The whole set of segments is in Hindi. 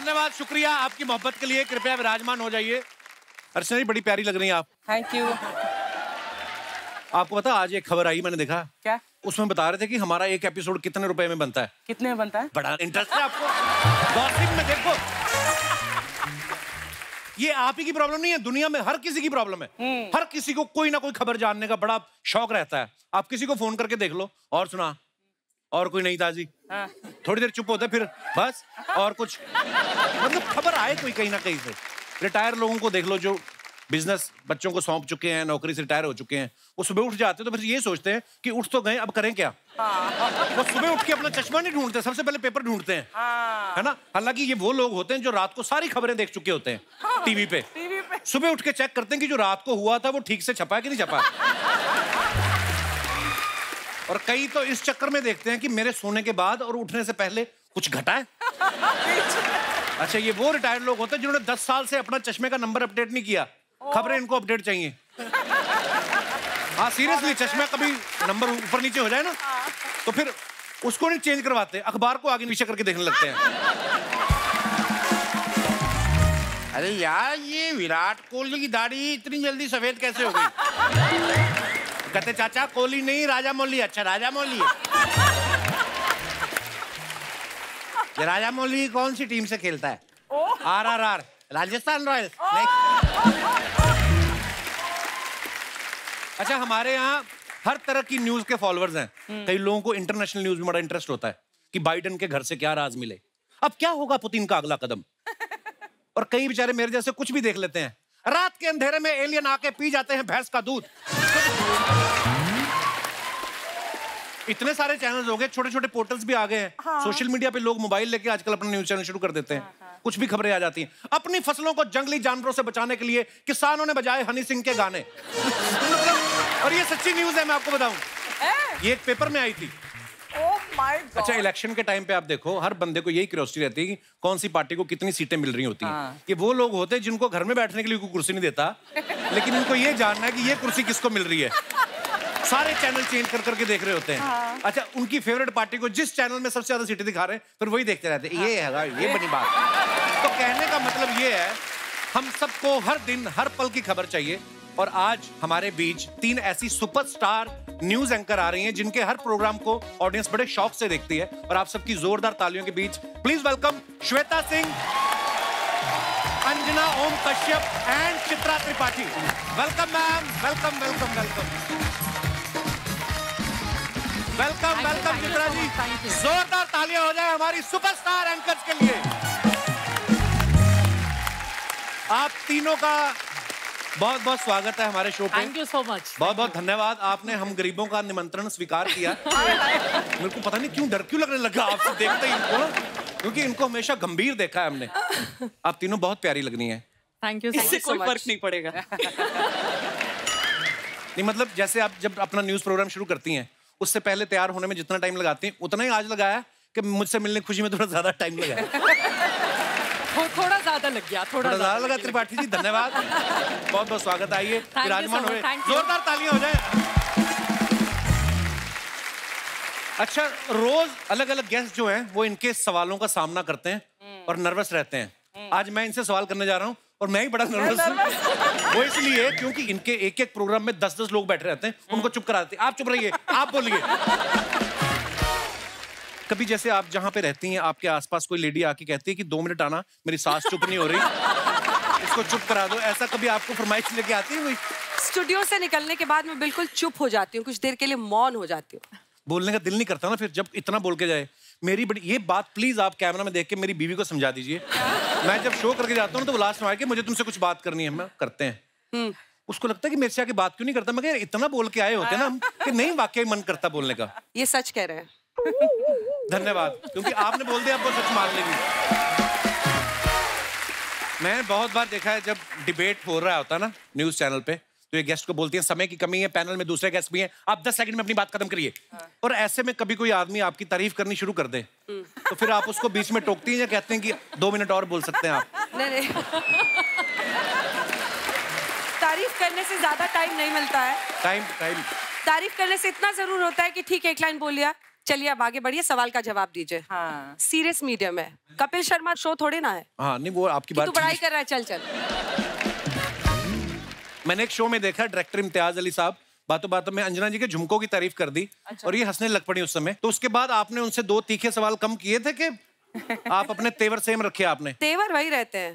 धन्यवाद, शुक्रिया आपकी मोहब्बत के लिए, कृपया विराजमान हो जाइए। अर्चना जी बड़ी प्यारी लग रही हैं आप। Thank you. आपको पता आज एक खबर आई मैंने देखा, क्या उसमें बता रहे थे कि हमारा एक एपिसोड कितने रुपए में बनता है? कितने में बनता है? बड़ा इंटरेस्ट है आपको गॉसिप में, देखो ये आप ही की प्रॉब्लम नहीं है, दुनिया में हर किसी की प्रॉब्लम है। हर किसी को कोई ना कोई खबर जानने का बड़ा शौक रहता है। आप किसी को फोन करके देख लो और सुना और कोई नहीं ताजी, थोड़ी देर चुप होता है, फिर बस और कुछ, मतलब खबर आए कोई कहीं ना कहीं से। रिटायर लोगों को देख लो जो बिजनेस बच्चों को सौंप चुके हैं, नौकरी से रिटायर हो चुके हैं, वो सुबह उठ जाते हैं तो फिर ये सोचते हैं कि उठ तो गए अब करें क्या। वो सुबह उठ के अपना चश्मा नहीं ढूंढते, सबसे पहले पेपर ढूंढते हैं, है ना। हालांकि ये वो लोग होते हैं जो रात को सारी खबरें देख चुके होते हैं टीवी पे, सुबह उठ के चेक करते हैं कि जो रात को हुआ था वो ठीक से छपा कि नहीं छपा। और कई तो इस चक्कर में देखते हैं कि मेरे सोने के बाद और उठने से पहले कुछ घटा है। अच्छा ये वो रिटायर्ड लोग होते हैं जिन्होंने 10 साल से अपना चश्मे का नंबर अपडेट नहीं किया, खबरें इनको अपडेट चाहिए। हाँ सीरियसली, चश्मा कभी नंबर ऊपर नीचे हो जाए ना तो फिर उसको नहीं चेंज करवाते, अखबार को आगे पीछे करके देखने लगते हैं। अरे यार ये विराट कोहली की दाढ़ी इतनी जल्दी सफेद कैसे हो गई? कहते चाचा कोहली नहीं राजा मौली। अच्छा राजा मौली है। राजा मौली कौन सी टीम से खेलता है? RRR Rajasthan Royals. अच्छा हमारे यहाँ हर तरह की न्यूज के फॉलोअर्स हैं। कई लोगों को इंटरनेशनल न्यूज में बड़ा इंटरेस्ट होता है कि बाइडेन के घर से क्या राज मिले, अब क्या होगा पुतिन का अगला कदम। और कई बेचारे मेरे जैसे कुछ भी देख लेते हैं, रात के अंधेरे में एलियन आके पी जाते हैं भैंस का दूध। इतने सारे चैनल्स हो गए, छोटे-छोटे पोर्टल्स भी आ गए हैं। हाँ। सोशल मीडिया पे लोग मोबाइल लेके आजकल अपना न्यूज़ चैनल शुरू कर देते हैं। हाँ। कुछ भी खबरें आ जाती हैं। अपनी फसलों को जंगली जानवरों से बचाने के लिए किसानों ने बजाए हनी सिंह के गाने। और ये सच्ची न्यूज है, मैं आपको बताऊं ये एक पेपर में आई थी। अच्छा इलेक्शन के टाइम पे आप देखो हर बंदे को यही क्यूरियोसिटी रहती है कि कौन सी पार्टी को कितनी सीटें मिल रही होती हैं। ये वो लोग होते हैं जिनको घर में बैठने के लिए कोई कुर्सी नहीं देता, लेकिन इनको ये जानना है कि ये कुर्सी किसको मिल रही है। सारे चैनल चेंज कर करके देख रहे होते हैं। अच्छा उनकी फेवरेट पार्टी को जिस चैनल में सबसे ज्यादा सीटें दिखा रहे हैं फिर वही देखते रहते हैं। ये है ये बनी बात। तो कहने का मतलब ये है हम सबको हर दिन हर पल की खबर चाहिए। और आज हमारे बीच तीन ऐसी सुपरस्टार न्यूज एंकर आ रही हैं जिनके हर प्रोग्राम को ऑडियंस बड़े शौक से देखती है। और आप सबकी जोरदार तालियों के बीच please welcome Shweta Singh, Anjana Om Kashyap and Chitra Tripathi. Welcome ma'am, welcome welcome welcome welcome welcome Chitra ji. जोरदार तालियां हो जाए हमारी सुपरस्टार एंकर्स के लिए। आप तीनों का बहुत बहुत स्वागत है हमारे शो पे। Thank you so much. बहुत बहुत धन्यवाद, आपने हम गरीबों का निमंत्रण स्वीकार किया। मेरे को पता नहीं क्यों डर क्यों लगने लगा आपसे देखते ही इनको, क्योंकि इनको हमेशा गंभीर देखा है हमने। आप तीनों बहुत प्यारी लगनी है। Thank you. इससे कोई फर्क नहीं पड़ेगा। नहीं मतलब जैसे आप जब अपना न्यूज प्रोग्राम शुरू करती हैं उससे पहले तैयार होने में जितना टाइम लगाती हैं उतना ही आज लगाया कि मुझसे मिलने की खुशी में थोड़ा ज्यादा टाइम लगाया। थोड़ा ज्यादा लग गया, थोड़ा ज्यादा लगा। त्रिपाठी जी धन्यवाद। बहुत बहुत स्वागत, आइए विराजमान हो, जोरदार तालियां हो जाए। अच्छा रोज अलग अलग गेस्ट जो हैं वो इनके सवालों का सामना करते हैं और नर्वस रहते हैं। आज मैं इनसे सवाल करने जा रहा हूँ और मैं ही बड़ा नर्वस हूँ। वो इसलिए क्योंकि इनके एक एक प्रोग्राम में 10-10 लोग बैठे रहते हैं, उनको चुप करा देते हैं। आप चुप रहिए, आप बोलिए। कभी जैसे आप जहाँ पे रहती हैं आपके आसपास कोई लेडी आके कहती है कि 2 मिनट आना, मेरी सास चुप नहीं हो रही, इसको चुप करा दो, ऐसा कभी आपको फरमाइश लेके आती है कोई? स्टूडियो से निकलने के बाद मैं बिल्कुल चुप हो जाती हूँ, कुछ देर के लिए मौन हो जाती हूँ, बोलने का दिल नहीं करता ना फिर जब इतना बोल के जाए। मेरी बड़ी ये बात प्लीज आप कैमरा में देख के मेरी बीवी को समझा दीजिए। मैं जब शो करके जाता हूँ तो वो लास्ट में आके मुझे तुमसे कुछ बात करनी है, हम करते हैं। उसको लगता है कि मेरे से आके बात क्यों नहीं करता। मैं इतना बोल के आए होते ना हम कि नहीं वाकई मन करता बोलने का। ये सच कह रहे हैं, धन्यवाद, क्योंकि आपने बोल दिया आपको सच मान लेगी। मैं बहुत बार देखा है जब डिबेट हो रहा होता है ना न्यूज चैनल पे तो ये गेस्ट को बोलती है समय की कमी है, पैनल में दूसरे गेस्ट भी हैं, आप 10 सेकंड में अपनी बात खत्म करिए। और ऐसे में कभी कोई आदमी आपकी तारीफ करनी शुरू कर दे तो फिर आप उसको बीच में टोकती हैं या कहते हैं कि 2 मिनट और बोल सकते हैं आप? नहीं, तारीफ करने से ज्यादा टाइम नहीं मिलता है। तारीफ करने से इतना जरूर होता है कि ठीक है एक लाइन बोलिया, चलिए अब आगे बढ़िए, सवाल का जवाब दीजिए। हाँ। सीरियस मीडियम है, कपिल शर्मा शो थोड़े ना है। हाँ, नहीं वो आपकी बात, तू पढ़ाई कर रहा है, चल चल। मैंने एक शो में देखा, डायरेक्टर इम्तियाज अली साहब बातों बातों में अंजना जी के झुमकों की तारीफ कर दी। अच्छा। और ये हंसने लग पड़ी उस समय। तो उसके बाद आपने उनसे दो तीखे सवाल कम किए थे कि आप अपने तेवर सेम रखे आपने? तेवर वही रहते हैं।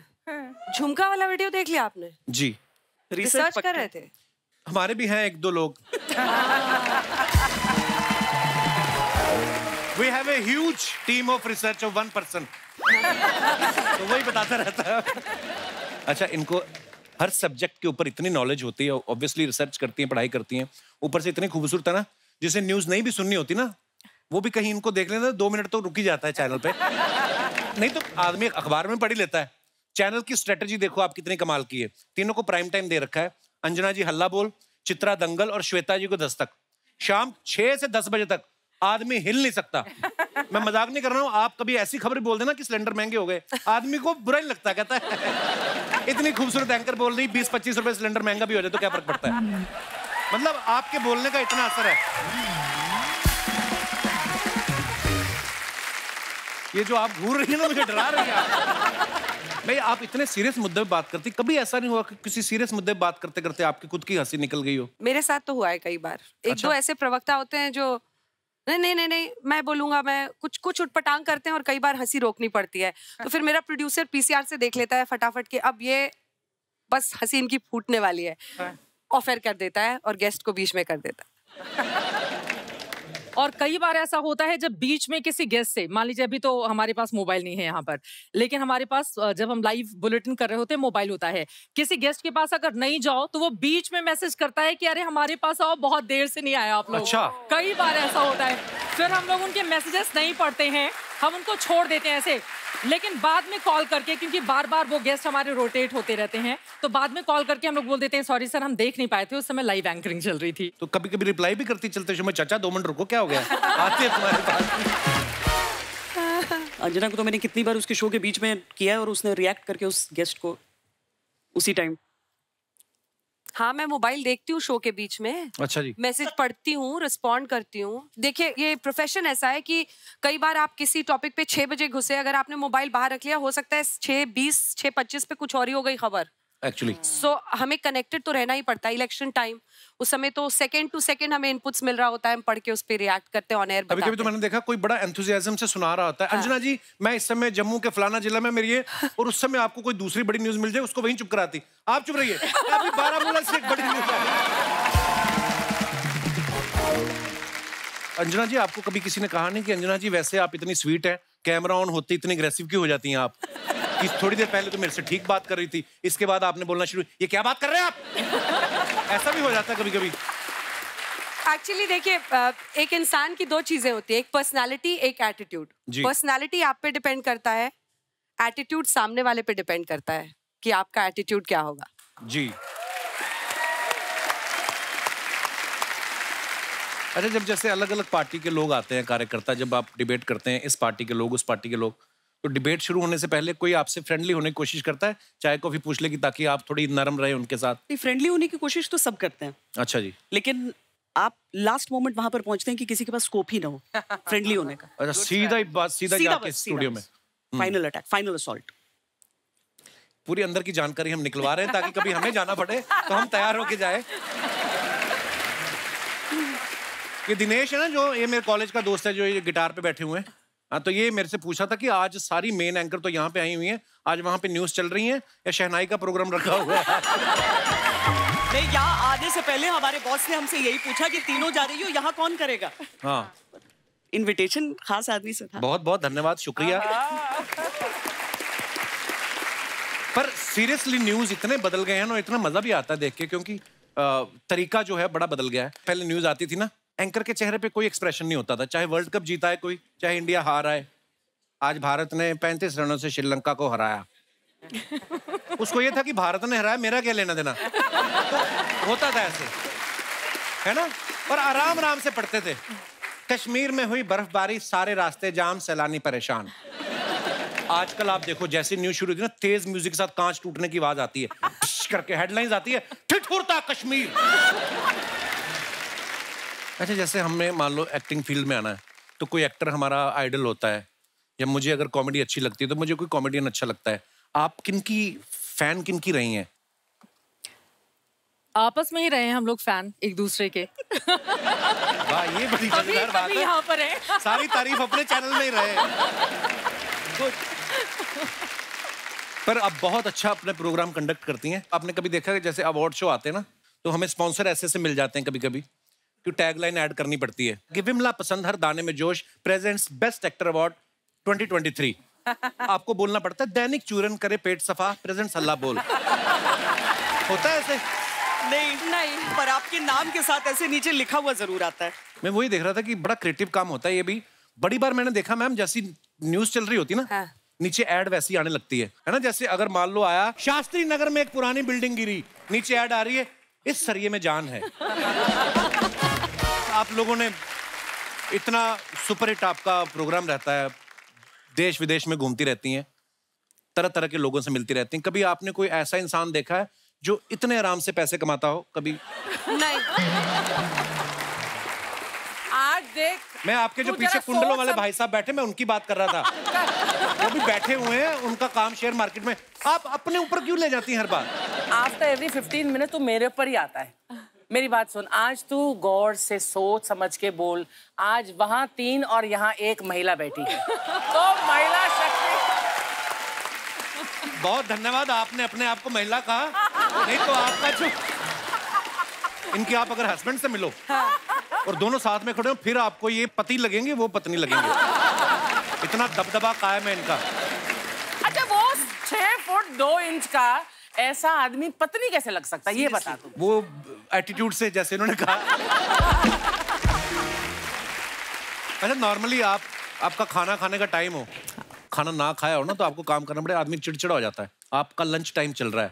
झुमका वाला वीडियो देख लिया आपने? जी, रिसर्च कर रहे थे। हमारे भी हैं एक दो लोग। We have a huge team of research of one person. तो वही बताता रहता है। अच्छा, इनको हर सब्जेक्ट के ऊपर इतनी नॉलेज होती है, ऑब्वियसली रिसर्च करती हैं, पढ़ाई करती हैं, ऊपर से इतनी खूबसूरत है ना, जिसे न्यूज़ नहीं भी सुननी होती ना, वो भी कहीं इनको देख लेना, 2 मिनट तो रुक ही जाता है चैनल पे। नहीं तो आदमी अखबार में पढ़ ही लेता है। चैनल की स्ट्रेटेजी देखो आप कितनी कमाल की है, तीनों को प्राइम टाइम दे रखा है। अंजना जी हल्ला बोल, चित्रा दंगल और श्वेता जी को दस्तक, शाम 6 से 10 बजे तक। आदमी हिल नहीं सकता। मैं मजाक नहीं कर रहा हूँ। आप कभी ऐसी खबर बोल देना कि सिलेंडर महंगे हो गए, आदमी को बुरा नहीं लगता, कहता है इतनी खूबसूरत एंकर बोल रही, 20-25 रुपए सिलेंडर महंगा भी हो जाए तो क्या फर्क पड़ता है। मतलब आपके बोलने का इतना असर है। ये जो आप घूर रही है ना, मुझे डरा रही है। भाई आप इतने सीरियस मुद्दे पे बात करती, कभी ऐसा नहीं हुआ कि किसी सीरियस मुद्दे पे बात करते करते आपकी खुद की हंसी निकल गई हो? मेरे साथ तो हुआ है कई बार। एक अच्छा? दो ऐसे प्रवक्ता होते हैं जो नहीं नहीं नहीं नहीं मैं बोलूंगा, मैं कुछ उटपटांग करते हैं और कई बार हंसी रोकनी पड़ती है। तो फिर मेरा प्रोड्यूसर PCR से देख लेता है फटाफट के अब ये बस हंसी इनकी फूटने वाली है, ऑफर कर देता है और गेस्ट को बीच में कर देता है। और कई बार ऐसा होता है जब बीच में किसी गेस्ट से, मान लीजिए अभी तो हमारे पास मोबाइल नहीं है यहाँ पर, लेकिन हमारे पास जब हम लाइव बुलेटिन कर रहे होते हैं मोबाइल होता है, किसी गेस्ट के पास अगर नहीं जाओ तो वो बीच में मैसेज करता है कि अरे हमारे पास आओ, बहुत देर से नहीं आया आप लोग। अच्छा। कई बार ऐसा होता है, फिर हम लोग उनके मैसेजेस नहीं पढ़ते हैं, हम उनको छोड़ देते हैं ऐसे, लेकिन बाद में कॉल करके, क्योंकि बार बार वो गेस्ट हमारे रोटेट होते रहते हैं, तो बाद में कॉल करके हम लोग बोल देते हैं सॉरी सर हम देख नहीं पाए थे, उस समय लाइव एंकरिंग चल रही थी। तो कभी कभी रिप्लाई भी करती चलते समय, चाचा 2 मिनट रुको, क्या हो गया, आते तुम्हारे पास। अंजना को तो मैंने कितनी बार उसके शो के बीच में किया है और उसने रिएक्ट करके उस गेस्ट को उसी टाइम। हाँ, मैं मोबाइल देखती हूँ शो के बीच में। अच्छा जी। मैसेज पढ़ती हूँ, रिस्पॉन्ड करती हूँ। देखिए ये प्रोफेशन ऐसा है कि कई बार आप किसी टॉपिक पे 6 बजे घुसे, अगर आपने मोबाइल बाहर रख लिया, हो सकता है 6:20, 6:25 पे कुछ और ही हो गई खबर एक्चुअली। सो हमें कनेक्टेड तो रहना ही पड़ता है। इलेक्शन टाइम, उस समय तो सेकंड टू सेकंड हमें इनपुट्स मिल रहा होता है, हम पढ़ के उस पर रिएक्ट करते हैं ऑन एयर। कभी-कभी तो मैंने देखा कोई बड़ा एंथुसियाज्म से सुना रहा होता है, अंजना जी मैं इस समय जम्मू के फलाना जिला में मेरी है, और उस समय आपको कोई दूसरी बड़ी न्यूज मिल जाए, उसको वहीं चुप कराती, आप चुप रहिए, अभी 12 बोला से बड़ी न्यूज है। अंजना जी आपको कभी किसी ने कहा नहीं कि अंजना जी वैसे आप इतनी स्वीट है, कैमरा ऑन होते इतनी अग्रेसिव क्यों हो जाती है आप? थोड़ी देर पहले तो मेरे से ठीक बात कर रही थी, इसके बाद आपने बोलना शुरू, ये क्या बात कर रहे हैं आप? ऐसा भी हो जाता है कभी कभी। एक्चुअली देखिए, एक इंसान की 2 चीजें होती है, एक पर्सनालिटी, एक एटीट्यूड। पर्सनालिटी आप पे डिपेंड करता है, एटीट्यूड सामने वाले पे डिपेंड करता है कि आपका एटीट्यूड क्या होगा। जी। अरे जब जैसे अलग अलग पार्टी के लोग आते हैं, कार्यकर्ता, जब आप डिबेट करते हैं, इस पार्टी के लोग, उस पार्टी के लोग, तो डिबेट शुरू होने से पहले कोई आपसे फ्रेंडली होने की कोशिश करता है, चाय कॉफी पूछ लेगी ताकि आप थोड़ी नरम रहे उनके साथ? फ्रेंडली होने की कोशिश तो सब करते हैं। अच्छा जी। लेकिन आप लास्ट मोमेंट वहां पर पहुंचते हैं कि किसी के पास स्कोप ही ना हो फ्रेंडली होने का। अच्छा, सीधा ही बात, सीधा जाके स्टूडियो में फाइनल अटैक, फाइनल असॉल्ट। पूरी अंदर की जानकारी हम निकलवा रहे हैं ताकि कभी हमें जाना पड़े तो हम तैयार होके जाए। ये दिनेश है ना, जो ये मेरे कॉलेज का दोस्त है, जो ये गिटार पे बैठे हुए हैं, हाँ, तो ये मेरे से पूछा था कि आज सारी मेन एंकर तो यहाँ पे आई हुई हैं, आज वहाँ पे न्यूज़ चल रही है या शहनाई का प्रोग्राम रखा हुआ है? नहीं, यहाँ आने से पहले हमारे बॉस ने हमसे यही पूछा कि तीनों जा रही हो, यहाँ कौन करेगा? हाँ, इनविटेशन खास आदमी से था। बहुत बहुत धन्यवाद, शुक्रिया। पर सीरियसली न्यूज़ इतने बदल गए हैं ना, इतना मजा भी आता है देख के, क्योंकि तरीका जो है बड़ा बदल गया है। पहले न्यूज़ आती थी ना, एंकर के चेहरे पे कोई एक्सप्रेशन नहीं होता था, चाहे वर्ल्ड कप जीता है कोई, चाहे इंडिया हारा है। आज भारत ने 35 रनों से श्रीलंका को हराया। उसको ये था कि भारत ने हराया, मेरा क्या लेना देना। तो होता था ऐसे, है ना, और आराम आराम से पढ़ते थे। कश्मीर में हुई बर्फबारी, सारे रास्ते जाम, सैलानी परेशान। आजकल आप देखो जैसे न्यूज शुरू होती है ना, तेज म्यूजिक के साथ कांच टूटने की आवाज आती है करके, हेडलाइंस आती है, ठिठुरता कश्मीर। अच्छा, जैसे हमने मान लो एक्टिंग फील्ड में आना है, तो कोई एक्टर हमारा आइडल होता है, या मुझे अगर कॉमेडी अच्छी लगती है तो मुझे कोई कॉमेडियन अच्छा लगता है। आप किनकी फैन किनकी रही हैं? आपस में ही रहे हैं हम लोग फैन एक दूसरे के। वाह, ये बड़ी मजेदार बात है। यहाँ पर है सारी तारीफ अपने चैनल में ही रहे। पर आप बहुत अच्छा अपने प्रोग्राम कंडक्ट करती हैं। आपने कभी देखा है जैसे अवार्ड शो आते हैं ना, तो हमें स्पॉन्सर ऐसे से मिल जाते हैं कभी कभी कि टैगलाइन ऐड करनी पड़ती है, गिव हिम ला पसंद हर दाने में जोश प्रेजेंट्स बेस्ट एक्टर अवार्ड 2023। आपको बोलना पड़ता है दैनिक चूरन करे पेट सफा प्रेजेंट्स हल्ला बोल। होता है ऐसे? नहीं नहीं, पर आपके नाम के साथ ऐसे नीचे लिखा हुआ जरूर आता है। मैं वही देख रहा था कि बड़ा क्रिएटिव काम होता है ये भी। बड़ी बार मैंने देखा मैम, जैसी न्यूज चल रही होती ना, हाँ। नीचे ऐड वैसी आने लगती है ना, जैसे अगर मान लो आया शास्त्री नगर में एक पुरानी बिल्डिंग गिरी, नीचे ऐड आ रही है इस सरिये में जान है। आप लोगों ने इतना सुपरहिट आपका प्रोग्राम रहता है, देश विदेश में घूमती रहती हैं, तरह तरह के लोगों से मिलती रहती हैं। कभी आपने कोई ऐसा इंसान देखा है जो इतने आराम से पैसे कमाता हो? कभी नहीं। आज देख, मैं आपके जो पीछे कुंडलों वाले भाई साहब बैठे, मैं उनकी बात कर रहा था। वो भी बैठे हुए हैं, उनका काम शेयर मार्केट में। आप अपने ऊपर क्यों ले जाती हैं हर बार? आफ्टर एवरी 15 मिनट तो मेरे ऊपर ही आता है। मेरी बात सुन, आज तू गौर से सोच समझ के बोल, आज वहाँ 3 और यहाँ 1 महिला बैठी है। तो महिला शक्ति। बहुत धन्यवाद, आपने अपने आप को महिला कहा, नहीं तो आपका जो इनके आप अगर हस्बैंड से मिलो और दोनों साथ में खड़े हो, फिर आपको ये पति लगेंगे वो पत्नी लगेंगे। इतना दबदबा कायम है इनका। अच्छा, वो 6 फुट 2 इंच का ऐसा आदमी पत्नी कैसे लग सकता है, ये बता दो। वो एटीट्यूड से, जैसे इन्होंने कहा। अच्छा, नॉर्मली आपका खाना खाने का टाइम हो, खाना ना खाया हो ना तो आपको काम करना पड़े, आदमी चिड़चिड़ा हो जाता है। आपका लंच टाइम चल रहा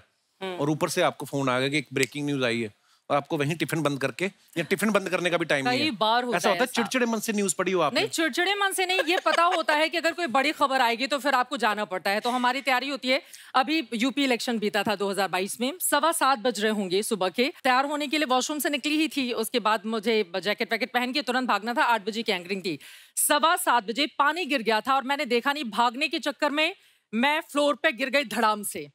है और ऊपर से आपको फोन आ गया कि एक ब्रेकिंग न्यूज आई है, और आपको वहीं टिफिन बंद करके, या टिफिन बंद करने का भी टाइम नहीं है। कई बार होता है ऐसा होता है। चिड़चिड़े मन से न्यूज़ पढ़ी हो आपने? नहीं, चिड़चिड़े मन से नहीं, ये पता होता है कि अगर कोई बड़ी खबर आएगी तो फिर आपको जाना पड़ता है। तो हमारी तैयारी होती है। अभी यूपी इलेक्शन बीता था 2022 में, 7:15 बज रहे होंगे सुबह के, तैयार होने के लिए वॉशरूम से निकली ही थी। उसके बाद मुझे जैकेट वैकेट पहन के तुरंत भागना था, 8 बजे की एंकरिंग थी। 7:15 बजे पानी गिर गया था और मैंने देखा नहीं, भागने के चक्कर में मैं फ्लोर पे गिर गई धड़ाम से,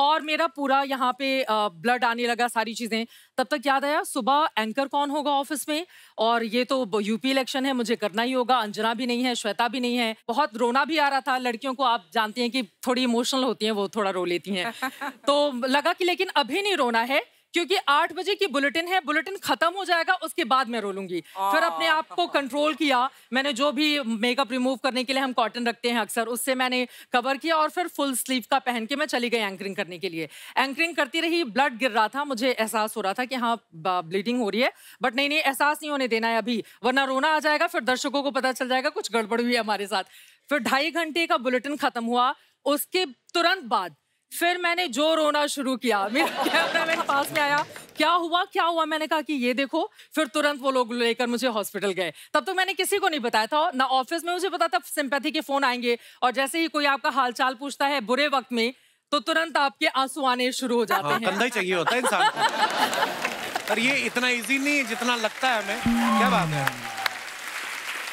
और मेरा पूरा यहाँ पे ब्लड आने लगा, सारी चीजें। तब तक याद आया सुबह एंकर कौन होगा ऑफिस में, और ये तो यूपी इलेक्शन है, मुझे करना ही होगा। अंजना भी नहीं है, श्वेता भी नहीं है, बहुत रोना भी आ रहा था। लड़कियों को आप जानती हैं कि थोड़ी इमोशनल होती हैं, वो थोड़ा रो लेती हैं। तो लगा कि लेकिन अभी नहीं रोना है, क्योंकि 8 बजे की बुलेटिन है, बुलेटिन खत्म हो जाएगा उसके बाद मैं रोलूंगी। फिर अपने आप को कंट्रोल किया मैंने, जो भी मेकअप रिमूव करने के लिए हम कॉटन रखते हैं अक्सर, उससे मैंने कवर किया, और फिर फुल स्लीव का पहन के मैं चली गई एंकरिंग करने के लिए। एंकरिंग करती रही, ब्लड गिर रहा था, मुझे एहसास हो रहा था कि हाँ ब्लीडिंग हो रही है, बट नहीं नहीं, एहसास नहीं होने देना है अभी, वरना रोना आ जाएगा, फिर दर्शकों को पता चल जाएगा कुछ गड़बड़ हुई है हमारे साथ। फिर 2.5 घंटे का बुलेटिन खत्म हुआ, उसके तुरंत बाद फिर मैंने जो रोना शुरू किया, मेरा कैमरामैन पास में आया, क्या हुआ क्या हुआ, मैंने कहा कि ये देखो, फिर तुरंत वो लोग लेकर मुझे हॉस्पिटल गए। तब तक मैंने किसी को नहीं बताया था, ना ऑफिस में मुझे पता था सिंपैथी के फोन आएंगे, और जैसे ही कोई आपका हालचाल पूछता है बुरे वक्त में तो तुरंत आपके आंसू आने शुरू हो जाते हैं। कंधा ही चाहिए होता है इंसान को। और ये इतना ईजी नहीं जितना लगता है हमें। क्या बात है।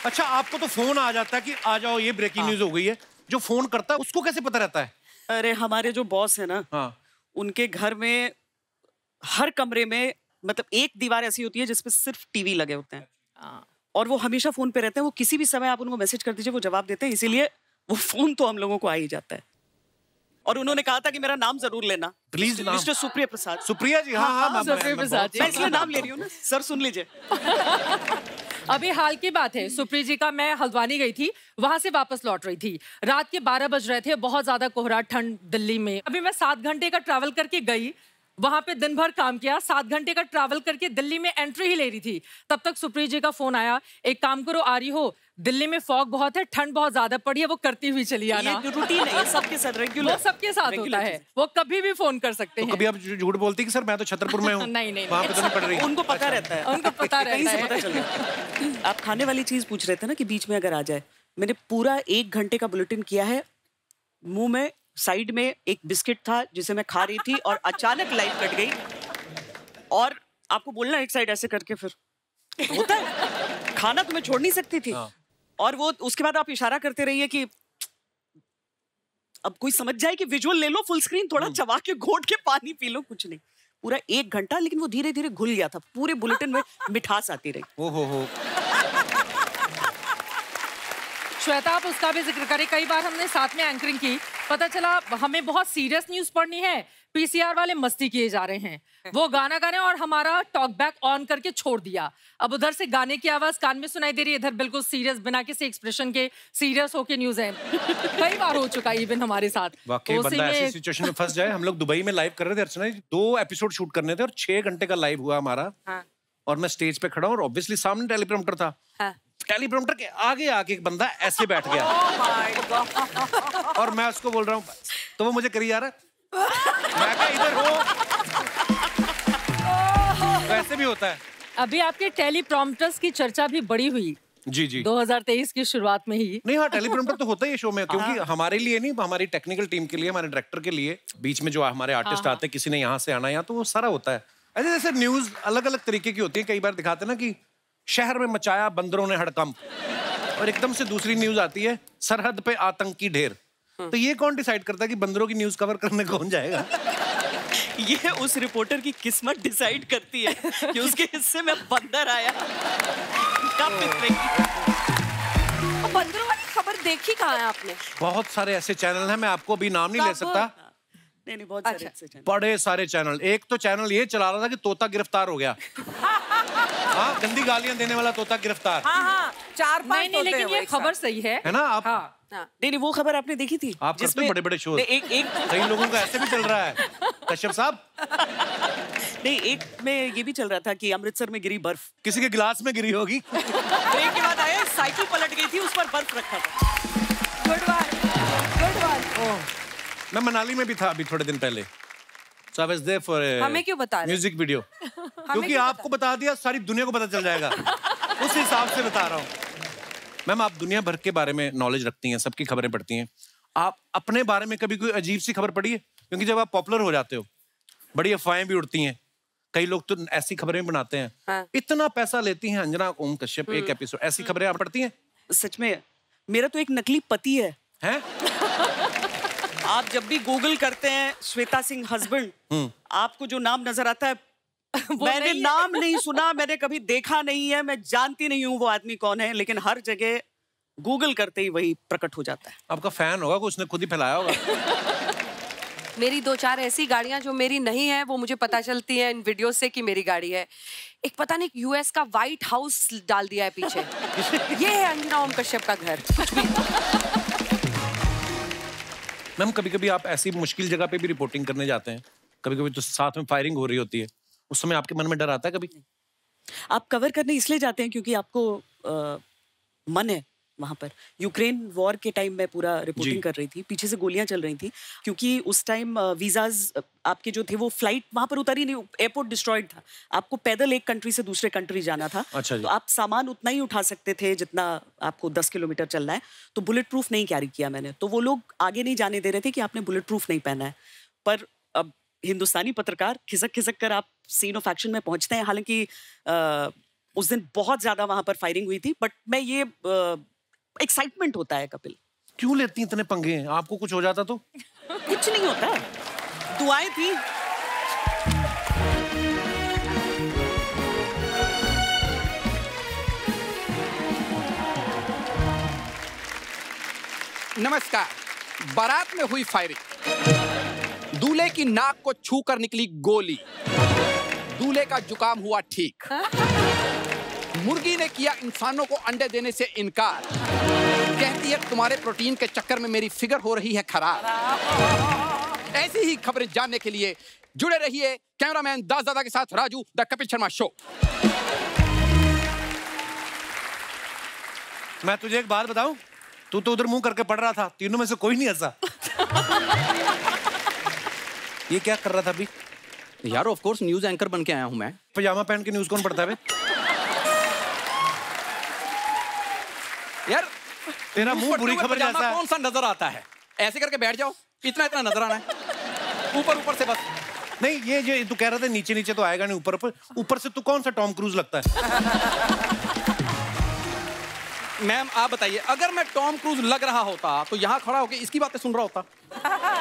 अच्छा, आपको तो फोन आ जाता है कि आ जाओ ये ब्रेकिंग न्यूज हो गई है, जो फोन करता है उसको कैसे पता रहता है? अरे हमारे जो बॉस है ना, हाँ, उनके घर में हर कमरे में मतलब एक दीवार ऐसी होती है जिसपे सिर्फ टीवी लगे होते हैं, हाँ, और वो हमेशा फोन पे रहते हैं। वो किसी भी समय आप उनको मैसेज कर दीजिए, वो जवाब देते हैं, इसीलिए वो फोन तो हम लोगों को आ ही जाता है। और उन्होंने कहा था कि मेरा नाम जरूर लेना प्लीज, मिस्टर सुप्रिया प्रसाद। सुप्रिया जी, हाँ हाँ, सुप्रिया प्रसाद जी, इसलिए नाम ले रही हूँ ना सर, सुन लीजिए। अभी हाल की बात है, सुप्री जी का, मैं हल्द्वानी गई थी, वहां से वापस लौट रही थी, रात के 12 बज रहे थे, बहुत ज्यादा कोहरा, ठंड दिल्ली में। अभी मैं 7 घंटे का ट्रैवल करके गई, वहां पे दिन भर काम किया, 7 घंटे का ट्रैवल करके दिल्ली में एंट्री ही ले रही थी, तब तक सुप्री जी का फोन आया, एक काम करो आ रही हो, दिल्ली में फॉग बहुत है, ठंड बहुत ज्यादा पड़ी है, वो करती हुई चली आना। ये रूटीन है, सबके साथ रेगुलर, वो सबके साथ होता है, वो कभी भी फोन कर सकते हैं। तो कभी आप झूठ बोलती कि सर मैं तो छतरपुर में हूं? नहीं नहीं, वहां पे तो नहीं पड़ रही। उनको पता रहता है, उनको पता रहता है, पता चल। आप खाने वाली चीज पूछ रहे थे ना कि बीच में अगर आ जाए, मैंने पूरा 1 घंटे का बुलेटिन किया है। मुंह में साइड में एक बिस्किट था जिसे मैं खा रही थी, और अचानक लाइट कट गई, और आपको बोलना एक साइड ऐसे करके, फिर होता है, खाना तो मैं छोड़ नहीं सकती थी, और वो उसके बाद आप इशारा करते रहिए कि अब कोई समझ जाए कि विजुअल ले लो फुल स्क्रीन, थोड़ा चबा के घोट के पानी पी लो, कुछ नहीं। पूरा एक घंटा, लेकिन वो धीरे धीरे घुल गया था, पूरे बुलेटिन में मिठास आती रही। ओहो श्वेता, आप उसका भी जिक्र करें, कई बार हमने साथ में एंकरिंग की, पता चला हमें बहुत सीरियस न्यूज पढ़नी है, पीसीआर वाले मस्ती किए जा रहे हैं, वो गाना गाने और हमारा टॉक बैक ऑन करके छोड़ दिया। अब उधर से गाने की आवाज कान में सुनाई दे रही है, इधर बिल्कुल सीरियस बिना किसी एक्सप्रेशन के सीरियस होके न्यूज है। कई बार हो चुका इवन हमारे साथ। वाकई बंदा ऐसी सिचुएशन में फंस जाए। हम लोग दुबई में लाइव कर रहे थे अर्चना जी, 2 एपिसोड शूट करने थे और 6 घंटे का लाइव हुआ हमारा। और मैं स्टेज पे खड़ा हूँ और ऑब्वियसली सामने टेलीप्रॉम्प्टर था, टेलीप्रॉम्प्टर के आगे आके एक बंदा ऐसे बैठ गया। Oh my God. और मैं उसको बोल रहा हूँ, तो वो मुझे करी जा रहा है। मैं कहा इधर हो। वैसे भी होता है। अभी आपके टेलीप्रॉम्प्टर्स की चर्चा भी बड़ी हुई। जी जी 2023 की शुरुआत में ही। नहीं हाँ, टेलीप्रॉम्प्टर तो होता ही है शो में, क्योंकि हमारे लिए नहीं, हमारी टेक्निकल टीम के लिए, हमारे डायरेक्टर के लिए, बीच में जो हमारे आर्टिस्ट आते हैं, किसी ने यहाँ से आना, यहाँ तो वो सारा होता है। ऐसे जैसे न्यूज अलग अलग तरीके की होती है। कई बार दिखाते ना कि शहर में मचाया बंदरों ने हड़कंप, और एकदम से दूसरी न्यूज आती है सरहद पे आतंकी ढेर। तो ये कौन डिसाइड करता है कि बंदरों की न्यूज कवर करने कौन जाएगा? ये उस रिपोर्टर की किस्मत डिसाइड करती है कि उसके हिस्से में बंदर आया। बंदरों वाली खबर देखी कहाँ है आपने? बहुत सारे ऐसे चैनल हैं, मैं आपको अभी नाम नहीं ले सकता। नहीं, बहुत सारे ऐसे चैनल, बड़े सारे चैनल। एक तो चैनल ये चला रहा था कि तोता गिरफ्तार हो गया। हाँ, गंदी गालियां देने वाला तोता गिरफ्तार। हाँ, 4-5 नहीं, लेकिन ये खबर सही है ना आप? हाँ। नहीं, वो खबर आपने देखी थी? आप करते हो बड़े-बड़े शोध। कई लोगों का ऐसे भी चल रहा है कश्यप साहब। नहीं, एक में ये भी चल रहा था कि अमृतसर में गिरी बर्फ, किसी के गिलास में गिरी होगी। ब्रेक के बाद आया, साइकिल पलट गई थी, उस पर बर्फ रखा था। मैं मनाली में भी था अभी थोड़े दिन पहले। So I was there for a music video. क्योंकि आपको बता दिया, सारी दुनिया को पता चल जाएगा। उस हिसाब से बता रहा हूँ। मैम, आप दुनिया भर के बारे में नॉलेज रखती हैं, सबकी खबरें पढ़ती हैं। आप अपने बारे में कभी कोई अजीब सी खबर पढ़ी है? क्योंकि जब आप पॉपुलर हो जाते हो, बड़ी अफवाहें भी उड़ती हैं। कई लोग तो ऐसी खबरें भी बनाते हैं। हाँ। इतना पैसा लेती हैं अंजना ओम कश्यप एक एपिसोड। ऐसी खबरें आप पढ़ती हैं? सच में मेरा तो एक नकली पति है। आप जब भी गूगल करते हैं श्वेता सिंह हस्बैंड, आपको जो नाम नजर आता है, मैंने नाम नहीं सुना, मैंने कभी देखा नहीं है, मैं जानती नहीं हूँ वो आदमी कौन है, लेकिन हर जगह गूगल करते ही वही प्रकट हो जाता है। आपका फैन होगा, उसने खुद ही फैलाया होगा। मेरी 2-4 ऐसी गाड़ियाँ जो मेरी नहीं है, वो मुझे पता चलती है इन वीडियो से कि मेरी गाड़ी है। एक पता नहीं यूएस का व्हाइट हाउस डाल दिया है पीछे। ये है अंजना ओम कश्यप का घर। मैम, कभी कभी आप ऐसी मुश्किल जगह पे भी रिपोर्टिंग करने जाते हैं, कभी कभी तो साथ में फायरिंग हो रही होती है, उस समय आपके मन में डर आता है? कभी आप कवर करने इसलिए जाते हैं क्योंकि आपको मन है वहाँ पर। यूक्रेन वॉर के टाइम मैं पूरा रिपोर्टिंग कर रही थी, पीछे से गोलियाँ चल रही थी, क्योंकि उस टाइम वीज़ाज आपके जो थे वो फ्लाइट वहाँ पर उतरी नहीं, एयरपोर्ट डिस्ट्रॉयड था, आपको पैदल एक कंट्री से दूसरे कंट्री जाना था। अच्छा, तो आप सामान उतना ही उठा सकते थे जितना आपको 10 किलोमीटर चलना है, तो बुलेट प्रूफ नहीं कैरी किया मैंने, तो वो लोग आगे नहीं जाने दे रहे थे कि आपने बुलेट प्रूफ नहीं पहना है। पर अब हिंदुस्तानी पत्रकार खिसक खिसक कर आप सीन ऑफ एक्शन में पहुँचते हैं। हालांकि उस दिन बहुत ज़्यादा वहाँ पर फायरिंग हुई थी, बट मैं ये एक्साइटमेंट होता है। कपिल, क्यों लेती इतने पंगे हैं? आपको कुछ हो जाता तो? कुछ नहीं होता, दुआएं थी। नमस्कार। बारात में हुई फायरिंग, दूल्हे की नाक को छूकर निकली गोली, दूल्हे का जुकाम हुआ ठीक, मुर्गी ने किया इंसानों को अंडे देने से इनकार, कहती है तुम्हारे प्रोटीन के चक्कर में मेरी फिगर हो रही है खराब। ऐसी ही खबरें जानने के लिए जुड़े रहिए कैमरामैन दास दादा के साथ। Raju, the Kapil Sharma show. मैं तुझे एक बात बताऊं, तू तो उधर मुंह करके पढ़ रहा था, तीनों में से कोई नहीं ऐसा। ये क्या कर रहा था अभी? यार, ऑफ कोर्स न्यूज एंकर बन के आया हूँ मैं। पजामा पहन के न्यूज कौन पढ़ता है यार? तेरा मुंह बुरी खबर जैसा कौन सा नजर आता है? ऐसे करके बैठ जाओ, इतना इतना नजर आना है ऊपर ऊपर से बस। नहीं, ये जो तू कह रहा था नीचे नीचे तो आएगा नहीं, ऊपर ऊपर से तू कौन सा टॉम क्रूज लगता है? मैम आप बताइए, अगर मैं टॉम क्रूज लग रहा होता तो यहाँ खड़ा होके इसकी बातें सुन रहा होता,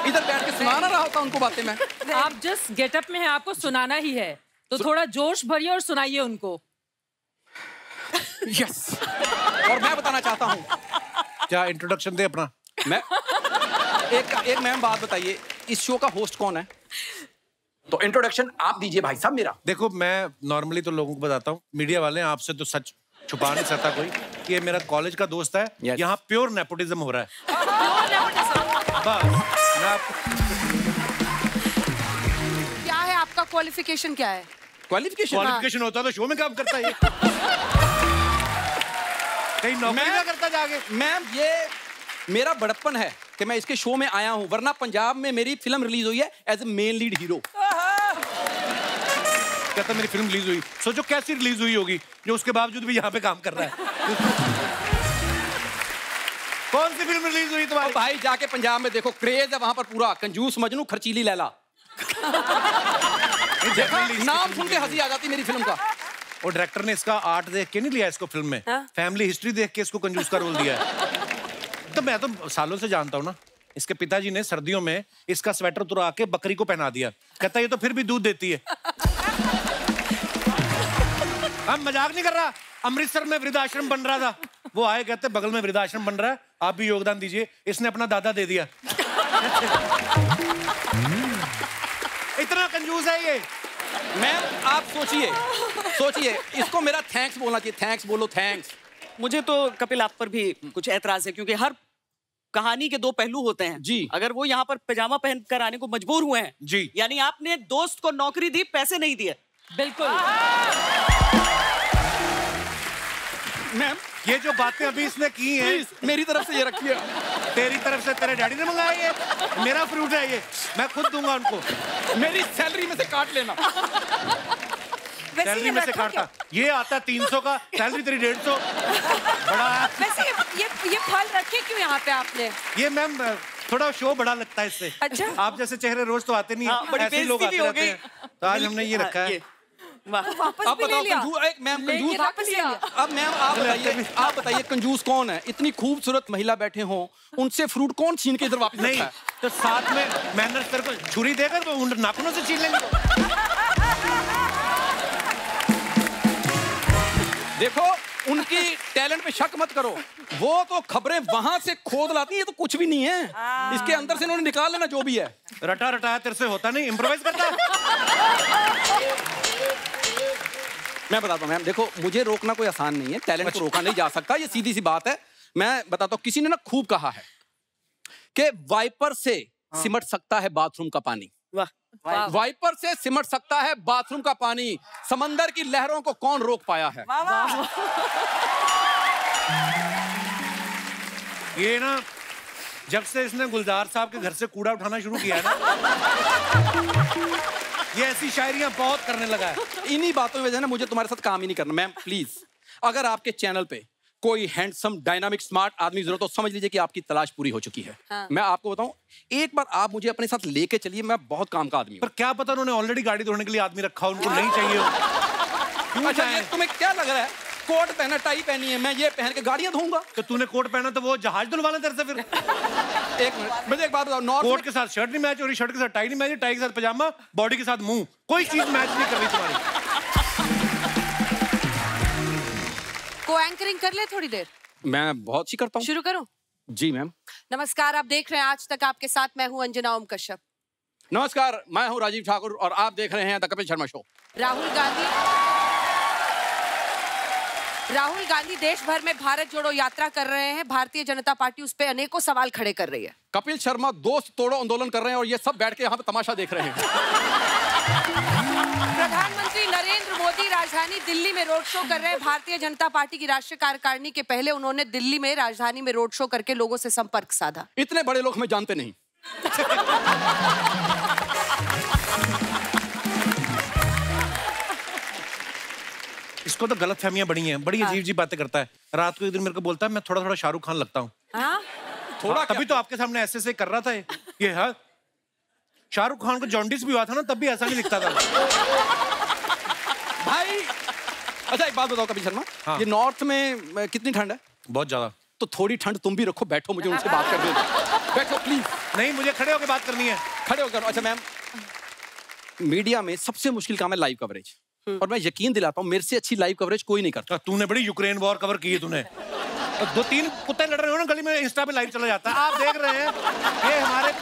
इधर बैठ के सुनाना रहा होता उनको बातें मैं। आप जिस गेटअप में हैं आपको सुनाना ही है, तो थोड़ा जोश भरिए और सुनाइए उनको। यस। और मैं बताना चाहता हूँ, क्या इंट्रोडक्शन दे अपना मैं? एक मैम बात बताइए, इस शो का होस्ट कौन है? तो इंट्रोडक्शन आप दीजिए भाई साहब मेरा। देखो मैं नॉर्मली तो लोगों को बताता हूँ, मीडिया वाले आपसे तो सच छुपा नहीं सकता कोई कि मेरा कॉलेज का दोस्त है। yes. यहाँ प्योर नेपोटिज्म हो रहा है। क्या है आपका क्वालिफिकेशन? क्या है क्वालिफिकेशन? क्वालिफिकेशन होता तो शो में काम करता है। कहीं नौकरी ना करता जाके। मैम ये मेरा बड़प्पन है कि मैं इसके शो में आया हूँ, वरना पंजाब में मेरी फिल्म रिलीज हुई है as a main lead hero. कहता मेरी फिल्म रिलीज हुई, सोचो कैसी रिलीज हुई होगी जो उसके बावजूद भी यहाँ पे काम कर रहा है। कौन सी फिल्म रिलीज हुई तुम्हारी? भाई जाके पंजाब में देखो, क्रेज है वहाँ पर पूरा। कंजूस मजनू खर्चीली लैला। नाम सुन के हंसी आ जाती मेरी फिल्म का। और डायरेक्टर ने इसका आर्ट देख के नहीं लिया इसको फिल्म में, फैमिली हिस्ट्री देख के इसको कंजूस का रोल दिया है। तो मैं तो सालों से जानता हूँ ना, इसके पिताजी ने सर्दियों में इसका स्वेटर तुरा के बकरी को पहना दिया, कहता ये तो फिर भी दूध देती है। हम मजाक नहीं कर रहा। अमृतसर में वृद्धाश्रम बन रहा था, वो आए कहते बगल में वृद्धाश्रम बन रहा है, आप भी योगदान दीजिए। इसने अपना दादा दे दिया। इतना कंजूस है ये। मैम आप सोचिए, सोचिए इसको मेरा थैंक्स बोलना चाहिए। थैंक्स बोलो, थैंक्स। मुझे तो कपिल आप पर भी कुछ ऐतराज है, क्योंकि हर कहानी के दो पहलू होते हैं जी। अगर वो यहाँ पर पैजामा पहन कर आने को मजबूर हुए हैं जी, यानी आपने दोस्त को नौकरी दी, पैसे नहीं दिए। बिल्कुल। मैम ये जो बातें अभी इसने की हैं, मेरी तरफ से ये रखिए। तेरी तरफ से तेरे डैडी ने मंगाया, ये मेरा फ्रूट है, ये मैं खुद दूंगा उनको, मेरी सैलरी में से काट लेना। सैलरी में से काटता, ये आता 300 का, सैलरी तेरी 150। बड़ा वैसे ये फल रखे क्यों यहाँ पे आपने? ये मैम थोड़ा शो बड़ा लगता है इससे। अच्छा? आप जैसे चेहरे रोज तो आते नहीं हैं, ऐसे लोग आते रहते हैं, तो आज हमने ये रखा है। आप बताओ मैम कंजूस। अब मैम आप बताइए कंजूस कौन है? इतनी खूबसूरत महिला बैठे हो, उनसे फ्रूट कौन छीन के इधर वापस? नहीं तो साथ में मेहनत कर को छुरी देकर वो नाखूनों से छीन लेंगे। देखो उनकी टैलेंट पे शक मत करो, वो तो खबरें वहां से खोद लाती है। ये तो कुछ भी नहीं है, इसके अंदर से इन्होंने निकाल लेना जो भी है। रटा रटाया तेरे से होता नहीं, इम्प्रोवाइज करता। मैं बताता हूँ मैम, देखो मुझे रोकना कोई आसान नहीं है, टैलेंट को रोका नहीं जा सकता, ये सीधी सी बात है। मैं बताता हूँ, किसी ने ना खूब कहा है कि वाइपर से सिमट सकता है बाथरूम का पानी। वाइपर से सिमट सकता है बाथरूम का पानी, समंदर की लहरों को कौन रोक पाया है? ये ना जब से इसने गुलजार साहब के घर से कूड़ा उठाना शुरू किया है ना, ये ऐसी शायरियां बहुत करने लगा है। इन्हीं बातों की वजह से मुझे तुम्हारे साथ काम ही नहीं करना। मैम प्लीज, अगर आपके चैनल पे कोई हैंडसम डायनामिक स्मार्ट आदमी जरूरत हो, समझ लीजिए कि आपकी तलाश पूरी हो चुकी है। हाँ। मैं आपको बताऊं, एक बार आप मुझे अपने साथ लेके चलिए, मैं बहुत काम का आदमी हूं। पर क्या पता उन्होंने ऑलरेडी गाड़ी धोने के लिए आदमी रखा, उनको नहीं चाहिए हो। अच्छा ये तुम्हें क्या लग रहा है? कोट पहना, टाई पहनी है, मैं ये पहन के गाड़ियां धोऊंगा? तो तूने कोट पहना तो वो जहाज धुलवा लें तेरे से फिर। एक मिनट मुझे एक बात बताओ, नॉर्थ कोट के साथ शर्ट नहीं मैच हो रही, शर्ट के साथ टाई नहीं मैच, टाई के साथ पजामा, बॉडी के साथ मुंह, कोई चीज मैच नहीं कर रही तुम्हारी। एंकरिंग कर ले थोड़ी देर। मैं बहुत अच्छी करता हूं। शुरू करो। जी मैम। नमस्कार, आप देख रहे हैं आज तक, आपके साथ मैं हूं अंजना ओम कश्यप। नमस्कार, मैं हूं राजीव ठाकुर और आप देख रहे हैं द कपिल शर्मा शो। राहुल गांधी देश भर में भारत जोड़ो यात्रा कर रहे हैं, भारतीय जनता पार्टी उस पर अनेकों सवाल खड़े कर रही है। कपिल शर्मा दोस्त तोड़ो आंदोलन कर रहे हैं और ये सब बैठ के यहाँ पे तमाशा देख रहे हैं। प्रधानमंत्री नरेंद्र मोदी राजधानी दिल्ली में रोड शो कर रहे हैं। भारतीय जनता पार्टी की राष्ट्रीय कार्यकारिणी के पहले उन्होंने दिल्ली में राजधानी में रोड शो करके लोगों से संपर्क साधा। इतने बड़े लोग मैं जानते नहीं। इसको तो गलतफहमियां बड़ी हैं, बड़ी अजीब अजीब बातें करता है। रात को एक दिन मेरे को बोलता है मैं थोड़ा थोड़ा शाहरुख खान लगता हूँ। थोड़ा कभी तो आपके सामने ऐसे कर रहा था ये। हाँ शाहरुख खान को जॉन्डिस भी हुआ था ना, तब भी ऐसा नहीं दिखता था। भाई अच्छा एक बात बताओ कपिल शर्मा, हाँ। ये नॉर्थ में कितनी ठंड है? बहुत ज़्यादा। तो थोड़ी ठंड तुम भी रखो, बैठो, मुझे उनसे बात करनी है। बैठो प्लीज़। नहीं, मुझे खड़े होकर बात करनी है। खड़े होकर। अच्छा मैम, मीडिया में सबसे मुश्किल काम है लाइव कवरेज, और मैं यकीन दिलाता हूँ मेरे से अच्छी लाइव कवरेज कोई नहीं करता। तूने बड़ी यूक्रेन वॉर कवर की है तूने। 2-3 कुत्ते लड़ रहे हो ना गली में, इंस्टा पे लाइव चला जाता है, आप देख रहे हैं। ये हमारे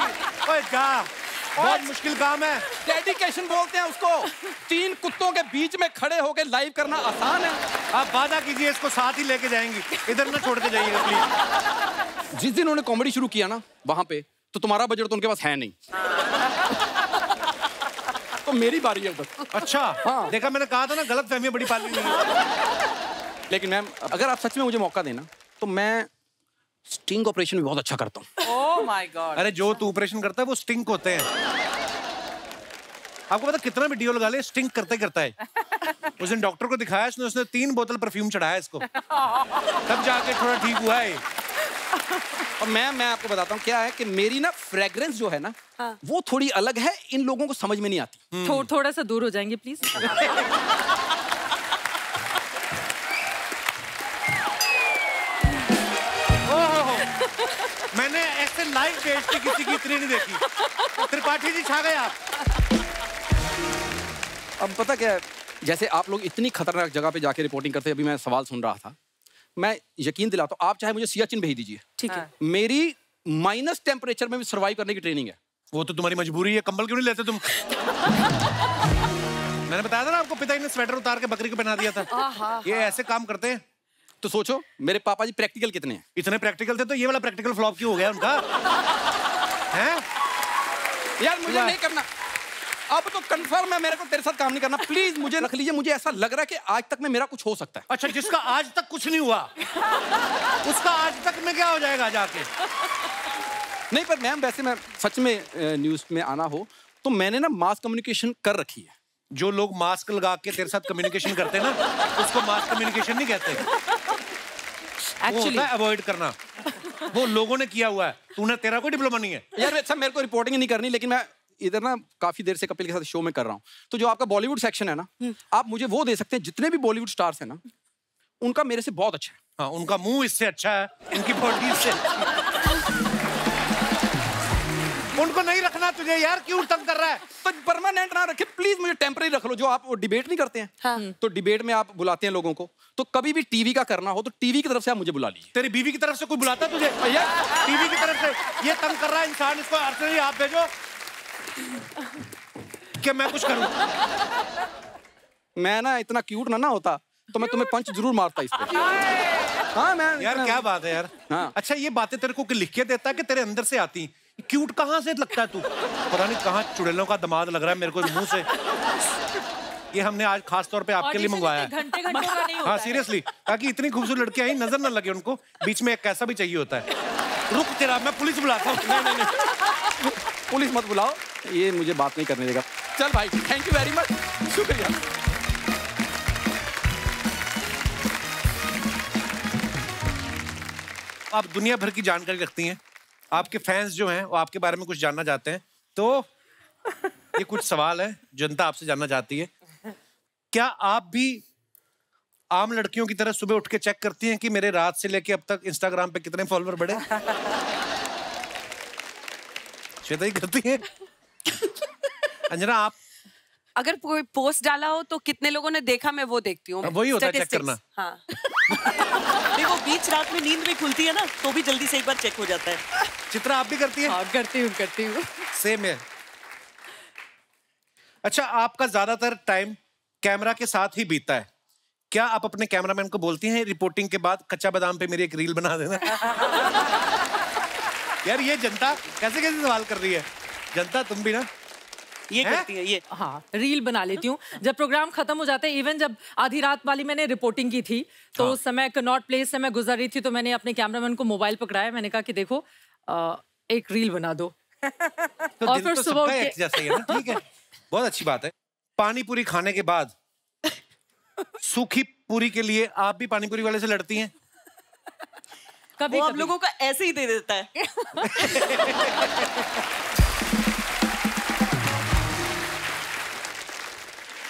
बहुत मुश्किल काम है, डेडिकेशन बोलते हैं उसको। 3 कुत्तों के बीच में खड़े होकर लाइव करना आसान है। आप वादा कीजिए इसको साथ ही लेके जाएंगी, इधर ना छोड़ के जाइएगा प्लीज। जिस दिन उन्होंने कॉमेडी शुरू किया ना वहां पे, तो तुम्हारा बजट तो उनके पास है नहीं। तो मेरी बारी है उधर। अच्छा हाँ, देखा मैंने कहा था ना गलत फहमियां बड़ी पाली। लेकिन मैम अगर आप सच में मुझे मौका देना तो मैं स्टिंग ऑपरेशन भी बहुत अच्छा करता हूँ। Oh my God. अरे जो तू ऑपरेशन करता है वो स्टिंग होते हैं। आपको पता कितना भी डीओ लगा ले स्टिंग करते करता है। उस दिन डॉक्टर को दिखाया, उसने 3 बोतल परफ्यूम चढ़ाया इसको, तब जाके थोड़ा ठीक हुआ है। और मैं आपको बताता हूँ क्या है कि मेरी ना फ्रेग्रेंस जो है ना वो थोड़ी अलग है, इन लोगों को समझ में नहीं आती। थोड़ा सा दूर हो जाएंगे प्लीज। मैंने ऐसे लाइव बेइज्जती किसी की इतनी नहीं देखी। त्रिपाठी जी छा गए आप। अब पता क्या है, जैसे आप लोग इतनी खतरनाक जगह पे जाके रिपोर्टिंग करते हैं, अभी मैं सवाल सुन रहा था, मैं यकीन दिलाता हूँ आप चाहे मुझे सियाचिन भेज दीजिए, ठीक है, मेरी माइनस टेम्परेचर में भी सर्वाइव करने की ट्रेनिंग है। वो तो तुम्हारी मजबूरी है, कंबल क्यों नहीं लेते तुम? मैंने बताया था ना आपको, पिताजी ने स्वेटर उतार के बकरी को पहना दिया था। ये ऐसे काम करते हैं। तो सोचो मेरे पापा जी प्रैक्टिकल कितने हैं। इतने प्रैक्टिकल थे तो ये वाला प्रैक्टिकल फ्लॉप क्यों हो गया उनका? हैं यार मुझे नहीं करना। अब तो कंफर्म है मेरे को तेरे साथ काम नहीं करना, प्लीज मुझे रख लीजिए। मुझे ऐसा लग रहा है कि आज तक में मेरा कुछ हो सकता है। अच्छा, जिसका आज तक कुछ नहीं हुआ उसका आज तक में क्या हो जाएगा जाके? नहीं पर मैम वैसे मैं सच में न्यूज में आना हो तो मैंने ना मास कम्युनिकेशन कर रखी है। जो लोग मास्क लगा के तेरे साथ कम्युनिकेशन करते हैं ना उसको मास कम्युनिकेशन नहीं कहते। Actually, वो अवॉइड करना। वो लोगों ने किया हुआ है, तूने तेरा कोई डिप्लोमा नहीं है यार। अच्छा मेरे को रिपोर्टिंग नहीं करनी, लेकिन मैं इधर ना काफी देर से कपिल के साथ शो में कर रहा हूँ, तो जो आपका बॉलीवुड सेक्शन है ना आप मुझे वो दे सकते हैं। जितने भी बॉलीवुड स्टार्स हैं ना उनका मेरे से बहुत अच्छा है। हाँ, उनका मुंह इससे अच्छा है, उनकी बॉडी इससे। उनको नहीं रखना तुझे यार, क्यों तंग कर रहा है? तो परमानेंट ना रखे प्लीज, मुझे टेम्पररी रख लो। जो आप डिबेट नहीं करते हैं हाँ। तो डिबेट में आप बुलाते हैं लोगों को, तो कभी भी टीवी का करना हो तो टीवी की तरफ से आप मुझे बुला लीजिए। तेरी बीवी की तरफ से कोई बुलाता तुझे? भैया टीवी की तरफ से ये तंग कर रहा है इंसान, इसको अर्चना जी आप भेजो कि मैं कुछ करूँ। मैं ना इतना क्यूट ना होता तो मैं तुम्हें पंच जरूर मारता इस पर। हाँ मैं यार क्या बात है यार। हाँ अच्छा, ये बातें तेरे को लिख के देता है कि तेरे अंदर से आती? क्यूट कहाँ से लगता है तू? पता नहीं कहाँ चुड़ैलों का दामाद लग रहा है मेरे को मुंह से। ये हमने आज खास तौर पे आपके लिए मंगवाया है। हाँ सीरियसली, ताकि इतनी खूबसूरत लड़कियाँ आई नजर ना लगे उनको। बीच में एक कैसा भी चाहिए होता है। रुक तेरा, मैं पुलिस बुलाता हूँ। नहीं पुलिस मत बुलाओ, ये मुझे बात नहीं करने देगा। चल भाई थैंक यू वेरी मच, शुक्रिया। आप दुनिया भर की जानकारी रखती हैं, आपके फैंस जो हैं वो आपके बारे में कुछ जानना चाहते हैं, तो ये कुछ सवाल है जनता आपसे जानना चाहती है। क्या आप भी आम लड़कियों की तरह सुबह उठ के चेक करती हैं कि मेरे रात से लेके अब तक इंस्टाग्राम पे कितने फॉलोअर बढ़े? श्वेता ही करती है। अंजना आप अगर कोई पोस्ट डाला हो तो कितने लोगों ने देखा मैं वो देखती हूँ। वही होता है चेक करना। हाँ। देखो बीच रात में नींद में खुलती है ना तो भी जल्दी से एक बार चेक हो जाता है। चित्रा आप भी करती है? हाँ करती हूँ। सेम है। अच्छा आपका ज्यादातर टाइम कैमरा के साथ ही बीतता है, क्या आप अपने कैमरामैन को बोलती हैं रिपोर्टिंग के बाद कच्चा बादाम पे मेरी एक रील बना देना? यार ये जनता कैसे सवाल कर रही है। जनता तुम भी ना ये करती है? ये हाँ रील बना लेती हूँ जब प्रोग्राम खत्म हो जाता है। इवन जब आधी रात वाली मैंने रिपोर्टिंग की थी तो उस समय कनॉट प्लेस से मैं गुजर रही थी, तो मैंने अपने कैमरामैन को मोबाइल पकड़ाया, मैंने कहा कि देखो एक रील बना दो। तो और फिर सुबह जैसे है ना, ठीक है बहुत अच्छी बात है। पानी पूरी खाने के बाद सूखी पूरी के लिए आप भी पानी पूरी वाले से लड़ती हैं? कभी आप लोगों को ऐसे ही दे देता है।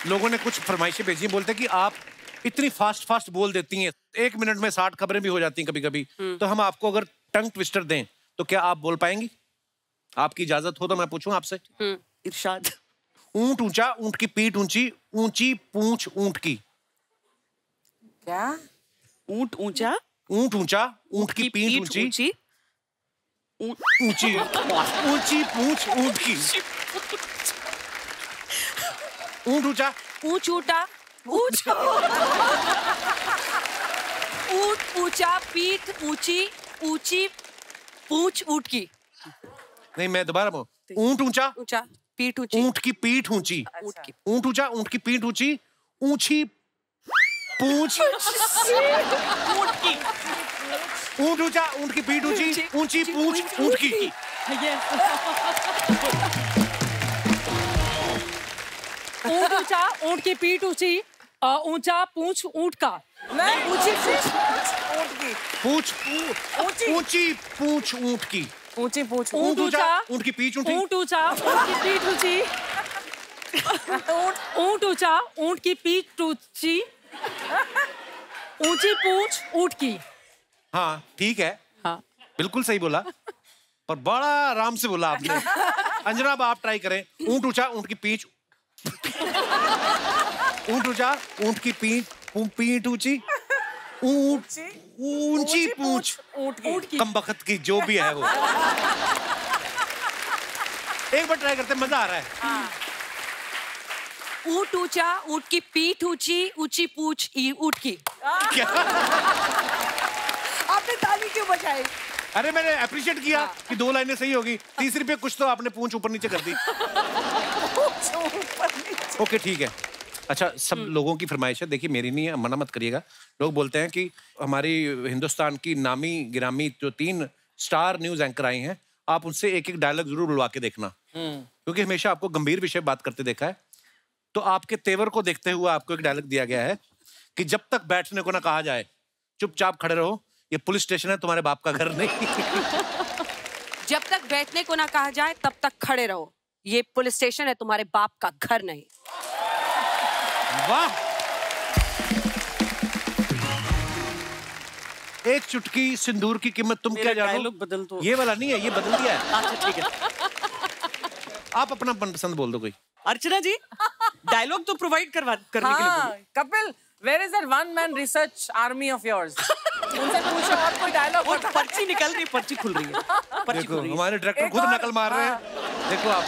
लोगों ने कुछ फरमाइशें भेजी, बोलते कि आप इतनी फास्ट फास्ट बोल देती हैं, 1 मिनट में 60 खबरें भी हो जाती हैं कभी कभी। तो हम आपको अगर टंग ट्विस्टर दें तो क्या आप बोल पाएंगी? आपकी इजाजत हो तो मैं पूछूं आपसे। इरशाद। ऊंट ऊंचा, ऊंट की पीठ ऊंची, ऊंची पूंछ ऊंट की। क्या? ऊंट ऊंचा, ऊंट ऊंचा, ऊंट की पीठ ऊंची, ऊंची ऊंची पूंछ ऊंट की। ऊंट ऊंचा, ऊंच ऊंटा, ऊंच ऊंट ऊंचा, पीठ ऊंची, ऊंची पूंछ ऊंट की। नहीं, मैं दोबारा बोलूं। ऊंट ऊंचा, ऊंचा पीठ ऊंची, ऊंट की पीठ ऊंची, ऊंट ऊंचा, ऊंट की पीठ ऊंची, ऊंची पूंछ ऊंट की। ऊंट ऊंचा, ऊंट की पीठ ऊंची, ऊंची पूंछ ऊंट की। ऊंट ऊंचा, ऊंट की पीठ ऊंची, ऊंचा पूंछ ऊंट का। मैं ऊंची पूंछ ऊंट की, पूंछ ऊंची पूंछ ऊंट की, ऊंची पूंछ। ऊंट ऊंचा, ऊंट की पीठ ऊंची, ऊंट ऊंचा, ऊंट की पीठ ऊंची, ऊंट ऊंचा, ऊंट की पीठ ऊंची, ऊंची पूंछ ऊंट की। हाँ ठीक है, हाँ बिल्कुल सही बोला, पर बड़ा आराम से बोला आपने। अंजना आप ट्राई करें। ऊंट ऊंचा, ऊंट की पीठ, ऊंट ऊंचा, ऊंट की पीठ, पीठ ऊंची, ऊंट ऊंची पूंछ ऊंट की। कमबख्त की जो भी है वो। एक बार ट्राई करते, मजा आ रहा है। ऊंट ऊंचा, ऊंट की पीठ ऊंची, ऊंची पूंछ ऊंट की। क्या आपने ताली क्यों बजाई? अरे मैंने अप्रिशिएट किया कि 2 लाइनें सही होगी, तीसरी पे कुछ तो आपने पूंछ ऊपर नीचे कर दी। ओके ठीक है। अच्छा, सब लोगों की फरमाइश है, देखिए मेरी नहीं है, मना मत करिएगा। लोग बोलते हैं कि हमारी हिंदुस्तान की नामी गिरामी जो 3 स्टार न्यूज़ एंकर आई हैं, आप उनसे एक एक डायलॉग जरूर बुलवा के देखना, क्योंकि हमेशा आपको गंभीर विषय बात करते देखा है। तो आपके तेवर को देखते हुए आपको एक डायलॉग दिया गया है कि जब तक बैठने को ना कहा जाए चुपचाप खड़े रहो, ये पुलिस स्टेशन है, तुम्हारे बाप का घर नहीं। जब तक बैठने को ना कहा जाए तब तक खड़े रहो, ये पुलिस स्टेशन है, तुम्हारे बाप का घर नहीं। वाह! एक चुटकी सिंदूर की कीमत तुम क्या जानो? बदल दो। ये वाला नहीं है, ये बदल दिया है। अच्छा ठीक है, आप अपना मनपसंद बोल दो कोई। अर्चना जी डायलॉग तो प्रोवाइड करने के लिए। Kapil, where is that one man research army of yours? उनसे पूछो और कोई डायलॉग। और पर्ची निकल रही, पर्ची खुल रही है, पर्ची खुल रही है। हमारे डायरेक्टर खुद नकल मार रहे हैं, देखो आप।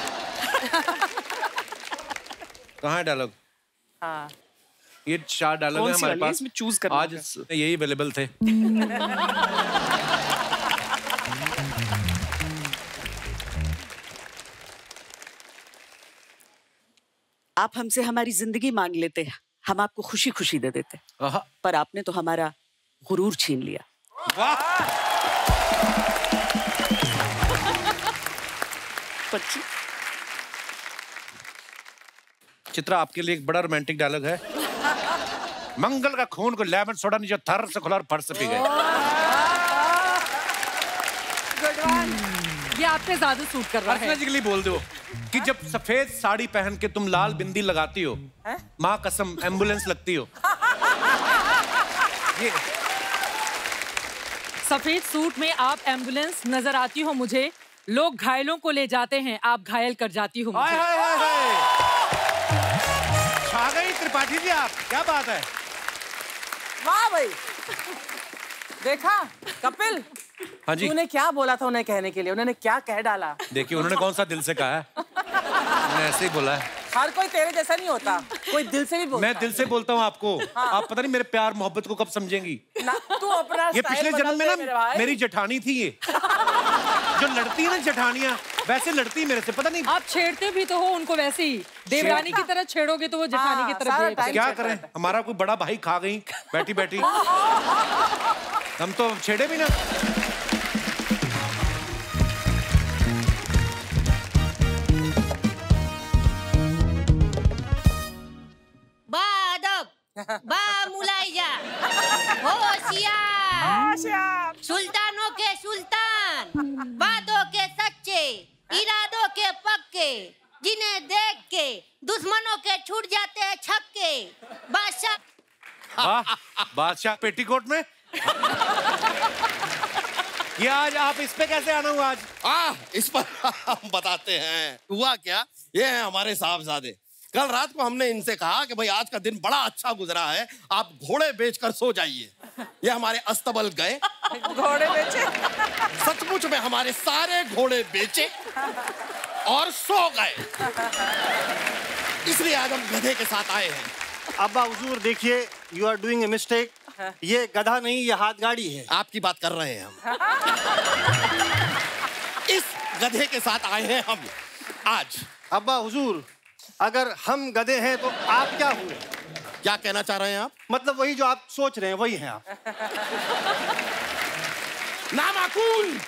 कहाँ है डायलॉग? हाँ, ये 4 डायलॉग हैं हमारे पास, चूज करना। आज यही अवेलेबल थे। आप हमसे हमारी जिंदगी मांग लेते हैं, हम आपको खुशी खुशी दे देते, पर आपने तो हमारा गुरूर छीन लिया। पर्ची। चित्रा, आपके लिए एक बड़ा रोमांटिक डायलॉग है। मंगल का खून को लेमन सोडा नीचे थर से खुला और फट से पी गए। ये आपने ज्यादा सूट कर रहा है। अर्चना जी के लिए बोल दो कि जब सफेद साड़ी पहन के तुम लाल बिंदी लगाती हो, माँ कसम एम्बुलेंस लगती हो। ये सफेद सूट में आप एम्बुलेंस नजर आती हो मुझे, लोग घायलों को ले जाते हैं, आप घायल कर जाती हो मुझे। आए, आए, आए, आए। छा गई त्रिपाठी जी आप, क्या बात है, वाह भाई। देखा कपिल, हाँ जी, तूने क्या बोला था उन्हें कहने के लिए, उन्होंने क्या कह डाला। देखिए उन्होंने कौन सा दिल से कहा है, उन्होंने ऐसे ही बोला है। हर कोई तेरे जैसा नहीं होता, कोई दिल से भी बोलता। मैं दिल से बोलता हूँ आपको। हाँ। आप पता नहीं मेरे प्यार मोहब्बत को कब समझेंगी। तू अपना, ये पिछले जन्म में ना मेरी जेठानी थी, ये जो लड़ती है ना जेठानियाँ, वैसे लड़ती मेरे से। पता नहीं आप छेड़ते भी तो हो उनको, वैसे ही देवरानी की तरह छेड़ोगे तो वो जेठानी की तरह। क्या करें, हमारा कोई बड़ा भाई खा गई बैठी बैठी, हम तो छेड़े भी ना। बामुलाइया, होशियार, सुल्तानों के सुल्तान, बातों के सच्चे, इरादों के पक्के, जिन्हें देख के दुश्मनों के छूट जाते हैं छक्के, बादशाह। बादशाह पेटीकोट में। ये आज आप इस पे कैसे आना हुआ आज? इस पर हम बताते हैं। हुआ क्या, ये है हमारे साहबजादे। कल रात को हमने इनसे कहा कि भाई आज का दिन बड़ा अच्छा गुजरा है, आप घोड़े बेचकर सो जाइए। ये हमारे अस्तबल गए, घोड़े बेचे, सचमुच में हमारे सारे घोड़े बेचे और सो गए। इसलिए आज हम गधे के साथ आए हैं। अब्बा हुजूर देखिए, you are doing a mistake. ये गधा नहीं, ये हाथ गाड़ी है। आपकी बात कर रहे हैं हम। इस गधे के साथ आए हैं हम आज। अब्बा हुजूर, अगर हम गधे हैं तो आप क्या हुए? क्या कहना चाह रहे हैं आप? मतलब वही जो आप सोच रहे हैं वही हैं आप। नामाकूल,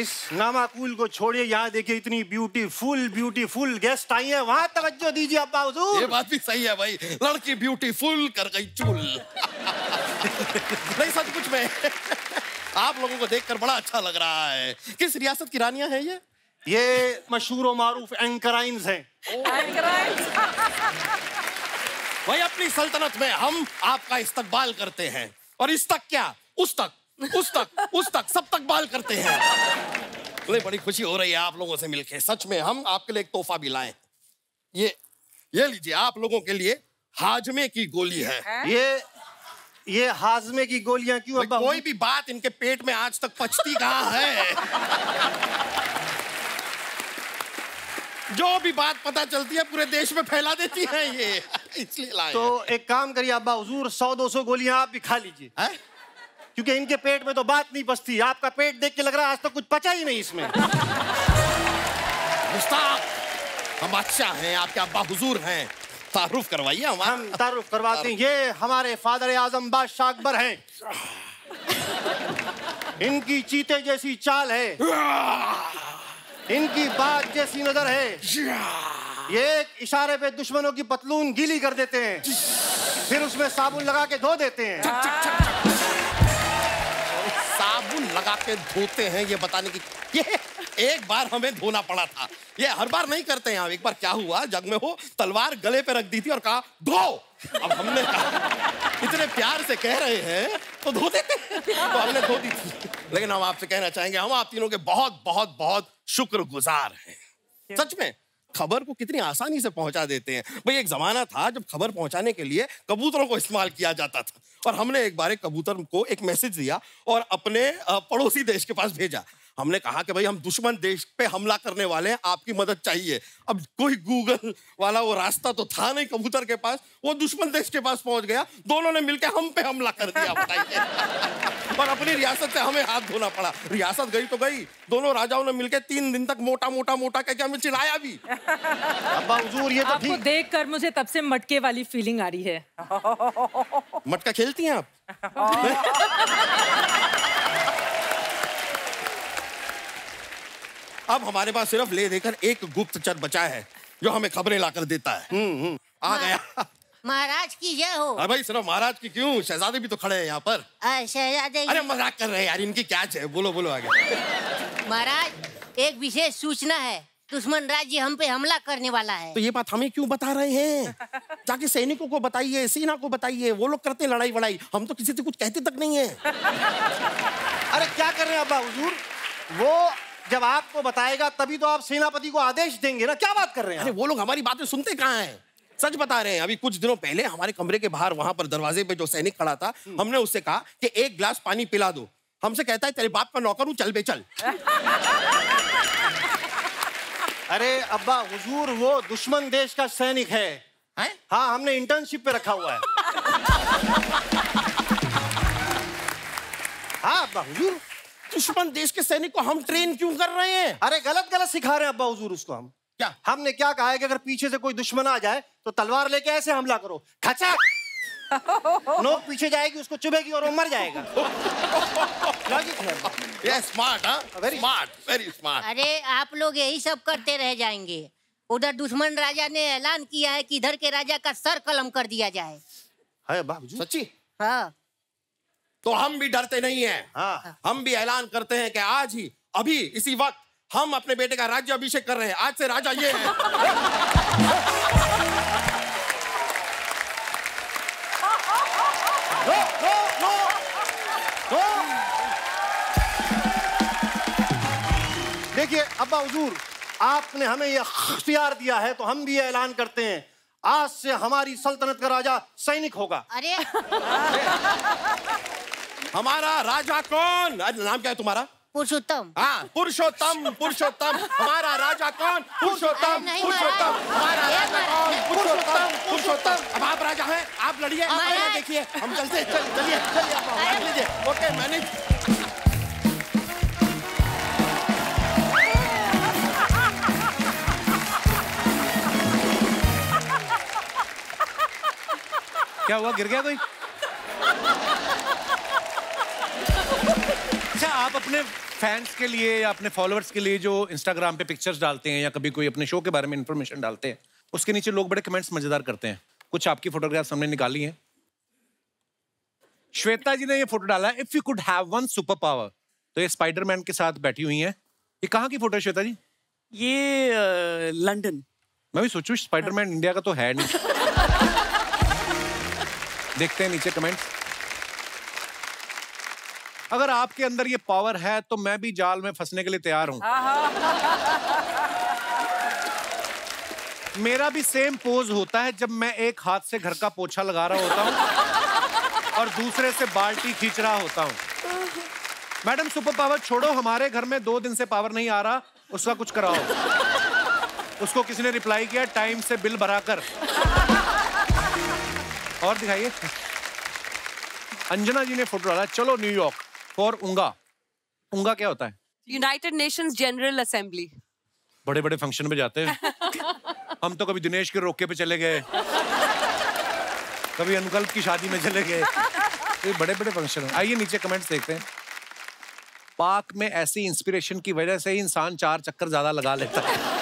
इस नामाकूल को छोड़िए। यहाँ देखिए इतनी ब्यूटीफुल गेस्ट आई है, वहाँ तवज्जो दीजिए अब्बा हुजूर। ये बात भी सही है भाई, लड़की ब्यूटीफुल कर गई चूल। नहीं सचमुच में आप लोगों को देखकर बड़ा अच्छा लग रहा है। किस रियासत की रानियां हैं ये? ये मशहूर और मारूफ एंकराइंस हैं। भाई अपनी सल्तनत में हम आपका इस्तकबाल करते हैं, और इस तक क्या उस तक सब तक बाल करते हैं। अरे बड़ी खुशी हो रही है आप लोगों से मिलके। सच में हम आपके लिए एक तोहफा भी लाए। ये लीजिए आप लोगों के लिए हाजमे की गोली है। ये हाजमे की गोलियां क्यों? कोई भी बात इनके पेट में आज तक पचती कहाँ है। जो भी बात पता चलती है पूरे देश में फैला देती है ये, इसलिए लाए। तो एक काम करिए अब्बा हुजूर, 100-200 गोलियां आप भी खा लीजिए, क्योंकि इनके पेट में तो बात नहीं बचती। आपका पेट देख के लग रहा है आज तो कुछ पचा ही नहीं इसमें। हम बादशाह हैं, आपके अब्बा हुजूर हैं, तारुफ करवाइए। हम तारुफ करवाते हैं। ये हमारे फादर आजम बादशाह अकबर हैं। इनकी चीते जैसी चाल है, इनकी बात जैसी नजर है। ये एक इशारे पे दुश्मनों की पतलून गीली कर देते हैं, फिर उसमें साबुन लगा के धो देते हैं। चक, चक, चक, चक। साबुन लगा के धोते हैं, ये बताने की। ये एक बार हमें धोना पड़ा था, ये हर बार नहीं करते हैं। एक बार क्या हुआ, जग में वो तलवार गले पे रख दी थी और कहा धो। अब हमने कहा इतने प्यार से कह रहे हैं तो धो देते हैं, तो हमने धो दी थी। लेकिन हम आपसे कहना चाहेंगे, हम आप तीनों के बहुत शुक्रगुजार हैं। सच में खबर को कितनी आसानी से पहुंचा देते हैं। भाई एक जमाना था जब खबर पहुंचाने के लिए कबूतरों को इस्तेमाल किया जाता था, और हमने एक बार एक कबूतर को एक मैसेज दिया और अपने पड़ोसी देश के पास भेजा। हमने कहा कि भाई हम दुश्मन देश पे हमला करने वाले हैं, आपकी मदद चाहिए। अब कोई गूगल वाला वो रास्ता तो था नहीं कबूतर के पास, वो दुश्मन देश के पास पहुंच गया। दोनों ने मिलकर हम पे हमला कर दिया, बताइए। और अपनी रियासत से हमें हाथ धोना पड़ा। रियासत गई तो गई, दोनों राजाओं ने मिलकर 3 दिन तक मोटा कहकर हमें चिल्लाया भी। अब्बा हुजूर ये तो ठीक, देख कर मुझे तब से मटके वाली फीलिंग आ रही है। मटका खेलती हैं आप? अब हमारे पास सिर्फ ले देकर एक गुप्तचर बचा है जो हमें खबरें लाकर देता है। आ गया। महाराज की जय हो। अरे भाई सिर्फ महाराज की क्यों, शहजादे भी तो खड़े हैं यहाँ पर। शहजादे? अरे मजाक कर रहे हैं यार, इनकी क्या है। बोलो बोलो आगे। महाराज एक विशेष सूचना है, दुश्मन राज्य हम पे हमला करने वाला है। तो ये बात हमें क्यों बता रहे हैं? जाके सैनिकों को बताइए, सेना को बताइए, वो लोग करते हैं लड़ाई वड़ाई। हम तो किसी से कुछ कहते तक नहीं है। अरे क्या कर रहे हैं अब्बा हुजूर, वो जब आपको बताएगा तभी तो आप सेनापति को आदेश देंगे ना। क्या बात कर रहे हैं? अरे वो लोग हमारी बातें सुनते कहाँ हैं, सच बता रहे हैं। अभी कुछ दिनों पहले हमारे कमरे के बाहर वहां पर दरवाजे पे जो सैनिक खड़ा था, हमने उससे कहा कि 1 गिलास पानी पिला दो। हमसे कहता है तेरे बाप का नौकर हूँ, चल बे चल। अरे अब्बा हुजूर वो दुश्मन देश का सैनिक है। हाँ हमने इंटर्नशिप पे रखा हुआ है। हाँ अब्बा हुजूर, दुश्मन देश के सैनिक को हम ट्रेन क्यों कर रहे हैं? अरे गलत सिखा रहे हैं अब्बा हुजूर उसको हम। क्या हमने क्या कहा है कि अगर पीछे से कोई दुश्मन आ जाए तो तलवार लेके ऐसे हमला करो, खचा। नोक पीछे जाएगी, उसको चुभेगी और वो मर जाएगा। लॉजिक है। ये स्मार्ट, हां वेरी स्मार्ट, वेरी स्मार्ट। अरे आप लोग यही सब करते रह जाएंगे। उधर दुश्मन राजा ने ऐलान किया है कि इधर के राजा का सर कलम कर दिया जाए। हाय बाबूजी, सच्ची? हां तो हम भी डरते नहीं हैं। हाँ। हम भी ऐलान करते हैं कि आज ही अभी इसी वक्त हम अपने बेटे का राज्य अभिषेक कर रहे हैं। आज से राजा ये है। देखिए अब्बा हुजूर, आपने हमें यह अख्तियार दिया है तो हम भी ऐलान करते हैं, आज से हमारी सल्तनत का राजा सैनिक होगा। अरे हमारा राजा कौन? नाम क्या है तुम्हारा? पुरुषोत्तम। हाँ, पुरुषोत्तम, पुरुषोत्तम। हमारा राजा कौन? पुरुषोत्तम, पुरुषोत्तम। हमारा राजा कौन? पुरुषोत्तम, पुरुषोत्तम। अब आप राजा हैं, आप लड़िए, आप देखिए, हम चलते चलिए चलिए, आप भाग लीजिए। Okay manage. क्या हुआ, गिर गया कोई? अच्छा, आप अपने फैंस के लिए या अपने फॉलोअर्स के लिए जो इंस्टाग्राम पे पिक्चर्स डालते हैं या कभी कोई अपने शो के बारे में इंफॉर्मेशन डालते हैं, उसके नीचे लोग बड़े कमेंट्स मजेदार करते हैं। कुछ आपकी फोटोग्राफ्स हमने निकाली हैं। श्वेता जी ने ये फोटो डाला है, if you could have one super power, तो ये स्पाइडरमैन के साथ बैठी हुई है। ये कहाँ की फोटो है श्वेता जी? ये लंदन। मैं भी सोचू स्पाइडरमैन इंडिया का तो है नहीं। देखते हैं नीचे कमेंट्स। अगर आपके अंदर ये पावर है तो मैं भी जाल में फंसने के लिए तैयार हूं। मेरा भी सेम पोज होता है जब मैं एक हाथ से घर का पोछा लगा रहा होता हूं और दूसरे से बाल्टी खींच रहा होता हूं। मैडम सुपर पावर छोड़ो, हमारे घर में 2 दिन से पावर नहीं आ रहा, उसका कुछ कराओ। उसको किसी ने रिप्लाई किया, टाइम से बिल भराकर। और दिखाइए। अंजना जी ने फोटो डाला, चलो न्यूयॉर्क और उंगा। उंगा क्या होता है? United Nations General Assembly. बड़े बड़े फंक्शन में जाते हैं। हम तो कभी दिनेश के रोके पे चले गए, कभी अनुकल्प की शादी में चले गए। ये बड़े बड़े फंक्शन हैं। आइए नीचे कमेंट्स देखते हैं। पार्क में ऐसी इंस्पिरेशन की वजह से ही इंसान 4 चक्कर ज्यादा लगा लेता है।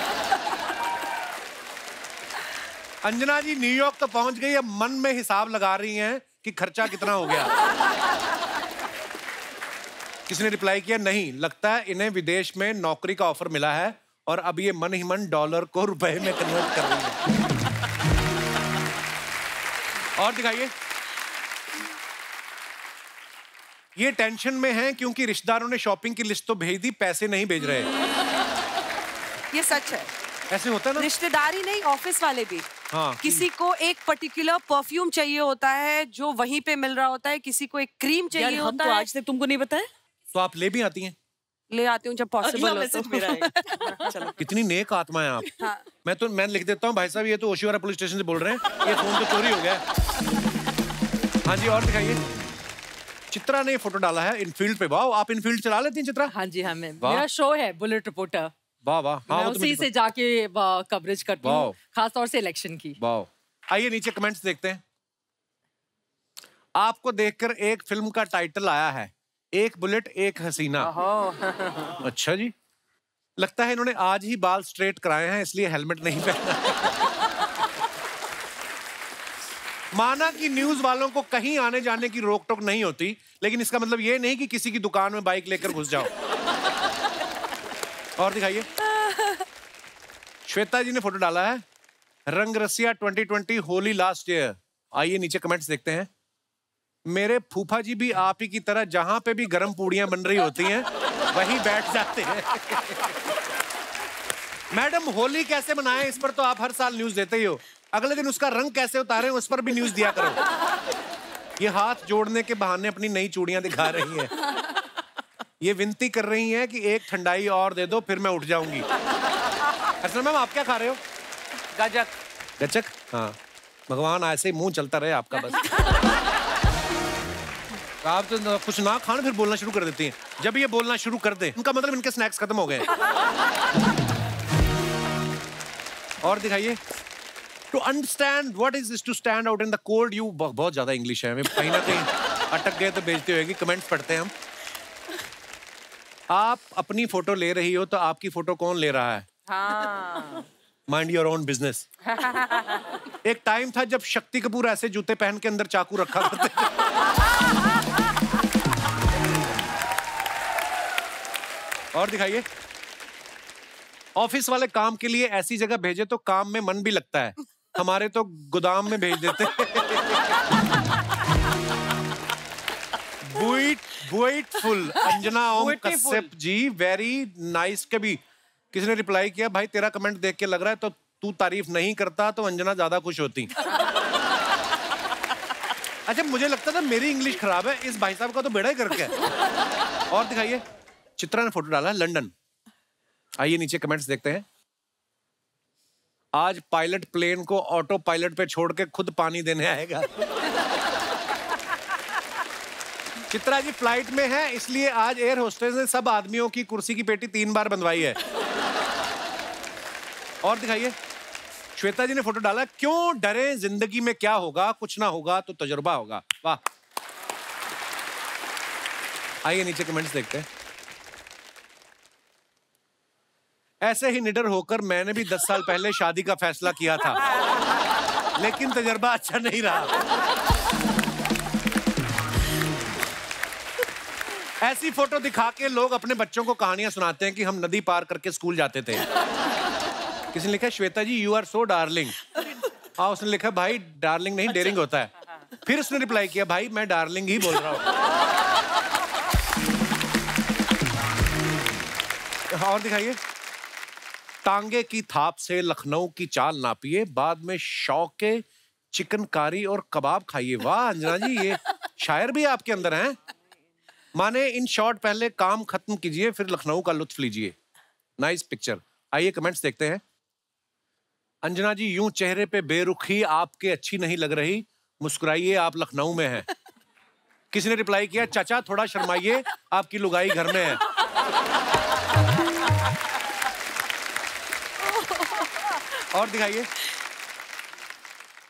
अंजना जी न्यूयॉर्क तो पहुंच गई, अब मन में हिसाब लगा रही है कि खर्चा कितना हो गया। किसने रिप्लाई किया, नहीं लगता है इन्हें विदेश में नौकरी का ऑफर मिला है और अब ये मन ही मन डॉलर को रुपए में कन्वर्ट कर रही है। और दिखाइए। ये टेंशन में है क्योंकि रिश्तेदारों ने शॉपिंग की लिस्ट तो भेज दी, पैसे नहीं भेज रहे। ये सच है, ऐसे होता है ना? रिश्तेदारी नहीं, ऑफिस वाले भी। हाँ, किसी को एक पर्टिकुलर परफ्यूम चाहिए होता है जो वहीं पे मिल रहा होता है, किसी को एक क्रीम चाहिए होता है। आज तक तुमको नहीं बताया? तो आप ले भी आती हैं? ले आती हूँ जब पॉसिबल हो तो। चलो कितनी नेक आत्मा है आप। हाँ। मैं लिख देता हूँ भाई साहब ये तो ओशिवारा पुलिस स्टेशन से बोल रहे हैं, ये फोन तो चोरी हो गया। हाँ जी, और दिखाइए। चित्रा ने फोटो डाला है इनफील्ड पे। वाह, आप इनफील्ड चला लेती हैं चित्रा? हाँ जी हाँ, मेरा शो है बुलेट रिपोर्टर। वाह वाह, हाँ, उसी से जाके कवरेज करती हूं, खास तौर से इलेक्शन की। वाह। आइए नीचे कमेंट्स देखते हैं। आपको देखकर एक फिल्म का टाइटल आया है, एक बुलेट एक हसीना। अच्छा जी, लगता है इन्होंने आज ही बाल स्ट्रेट कराए हैं इसलिए हेलमेट नहीं पहना। माना कि न्यूज वालों को कहीं आने जाने की रोक टोक नहीं होती, लेकिन इसका मतलब ये नहीं कि किसी की दुकान में बाइक लेकर घुस जाओ। और दिखाइए। श्वेता जी ने फोटो डाला है, रंग रसिया 2020 होली लास्ट ईयर। आइए नीचे कमेंट्स देखते हैं। मेरे फूफा जी भी आप ही की तरह जहां पे भी गरम पूड़ियां बन रही होती हैं वहीं बैठ जाते हैं। मैडम होली कैसे मनाएं इस पर तो आप हर साल न्यूज देते ही हो, अगले दिन उसका रंग कैसे उतारें उस पर भी न्यूज दिया करो। ये हाथ जोड़ने के बहाने अपनी नई चूड़ियां दिखा रही है। ये विनती कर रही हैं कि एक ठंडाई और दे दो फिर मैं उठ जाऊंगी। अच्छा मैम, आप क्या खा रहे हो? गजक। गजक? हाँ, भगवान ऐसे ही मुंह चलता रहे आपका बस। आप तो कुछ ना खान फिर बोलना शुरू कर देती हैं। जब ये बोलना शुरू कर दे उनका मतलब इनके स्नैक्स खत्म हो गए। और दिखाइए। To understand what is to stand out in the cold. You बहुत ज्यादा इंग्लिश है, कहीं ना कहीं अटक गए तो बेचते हुए। कमेंट्स पढ़ते हैं हम। आप अपनी फोटो ले रही हो तो आपकी फोटो कौन ले रहा है? हाँ। Mind your own business. एक टाइम था जब शक्ति कपूर ऐसे जूते पहन के अंदर चाकू रखा करते थे। और दिखाइए। ऑफिस वाले काम के लिए ऐसी जगह भेजे तो काम में मन भी लगता है, हमारे तो गोदाम में भेज देते हैं। Beautiful, Anjana Om Kashyap ji, very nice. कभी किसी ने रिप्लाई किया, भाई तेरा कमेंट देख के लग रहा है तो तू तारीफ नहीं करता तो अंजना ज्यादा खुश होती। अच्छा, मुझे लगता था मेरी इंग्लिश खराब है, इस भाई साहब का तो बेड़ा ही करके। और दिखाइए, चित्रा ने फोटो डाला है लंदन। आइए नीचे कमेंट्स देखते हैं। आज पायलट प्लेन को ऑटो पायलट पे छोड़ के खुद पानी देने आएगा। चित्रा जी फ्लाइट में है इसलिए आज एयर होस्टेस ने सब आदमियों की कुर्सी की पेटी 3 बार बंधवाई है। और दिखाइए, श्वेता जी ने फोटो डाला, क्यों डरे जिंदगी में क्या होगा, कुछ ना होगा तो तजुर्बा होगा। वाह। आइए नीचे कमेंट्स देखते हैं। ऐसे ही निडर होकर मैंने भी 10 साल पहले शादी का फैसला किया था, लेकिन तजुर्बा अच्छा नहीं रहा। ऐसी फोटो दिखा के लोग अपने बच्चों को कहानियां सुनाते हैं कि हम नदी पार करके स्कूल जाते थे। किसी ने लिखा, Shweta ji you are so darling. हाँ, उसने लिखा भाई डार्लिंग नहीं डेरिंग होता है। फिर उसने रिप्लाई किया, भाई मैं डार्लिंग ही बोल रहा हूँ। और दिखाइए, टांगे की थाप से लखनऊ की चाल नापिए, बाद में शौक के चिकनकारी और कबाब खाइए। वाह अंजना जी, ये शायर भी आपके अंदर हैं। माने इन शॉर्ट पहले काम खत्म कीजिए फिर लखनऊ का लुत्फ लीजिए। Nice picture. आइए कमेंट्स देखते हैं। अंजना जी, यूं चेहरे पे बेरुखी आपके अच्छी नहीं लग रही, मुस्कुराइए आप लखनऊ में हैं। किसी ने रिप्लाई किया, चाचा थोड़ा शर्माइए आपकी लुगाई घर में है। और दिखाइए,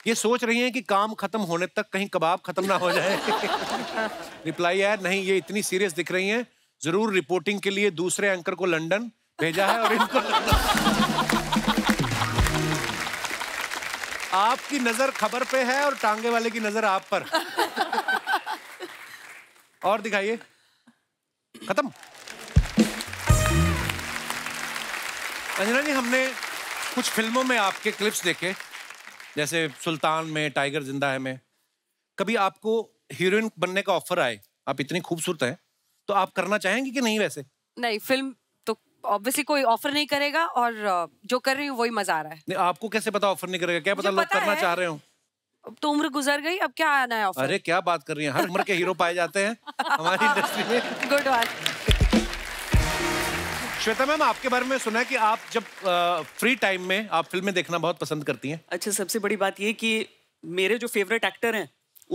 ये सोच रही हैं कि काम खत्म होने तक कहीं कबाब खत्म ना हो जाए। रिप्लाई आया, नहीं ये इतनी सीरियस दिख रही हैं, जरूर रिपोर्टिंग के लिए दूसरे एंकर को लंदन भेजा है और इनको आपकी नजर खबर पे है और टांगे वाले की नजर आप पर। और दिखाइए, खत्म। अंजना जी, हमने कुछ फिल्मों में आपके क्लिप्स देखे, जैसे सुल्तान में, टाइगर जिंदा है में। कभी आपको हीरोइन बनने का ऑफर आए, आप इतनी खूबसूरत हैं, तो आप करना चाहेंगी कि नहीं? वैसे नहीं, फिल्म तो ऑब्वियसली कोई ऑफर नहीं करेगा और जो कर रही हूँ वही मजा आ रहा है। नहीं, आपको कैसे पता ऑफर नहीं करेगा? क्या पता लोग करना चाह रहे हो। अब तो उम्र गुजर गई, अब क्या आना है ऑफर। अरे क्या बात कर रही है, हर उम्र के हीरो पाए जाते हैं हमारी इंडस्ट्री में। गुड बात। श्वेता मैम, आपके बारे में सुना है कि आप जब फ्री टाइम में आप फिल्में देखना बहुत पसंद करती हैं। अच्छा, सबसे बड़ी बात ये कि मेरे जो फेवरेट एक्टर हैं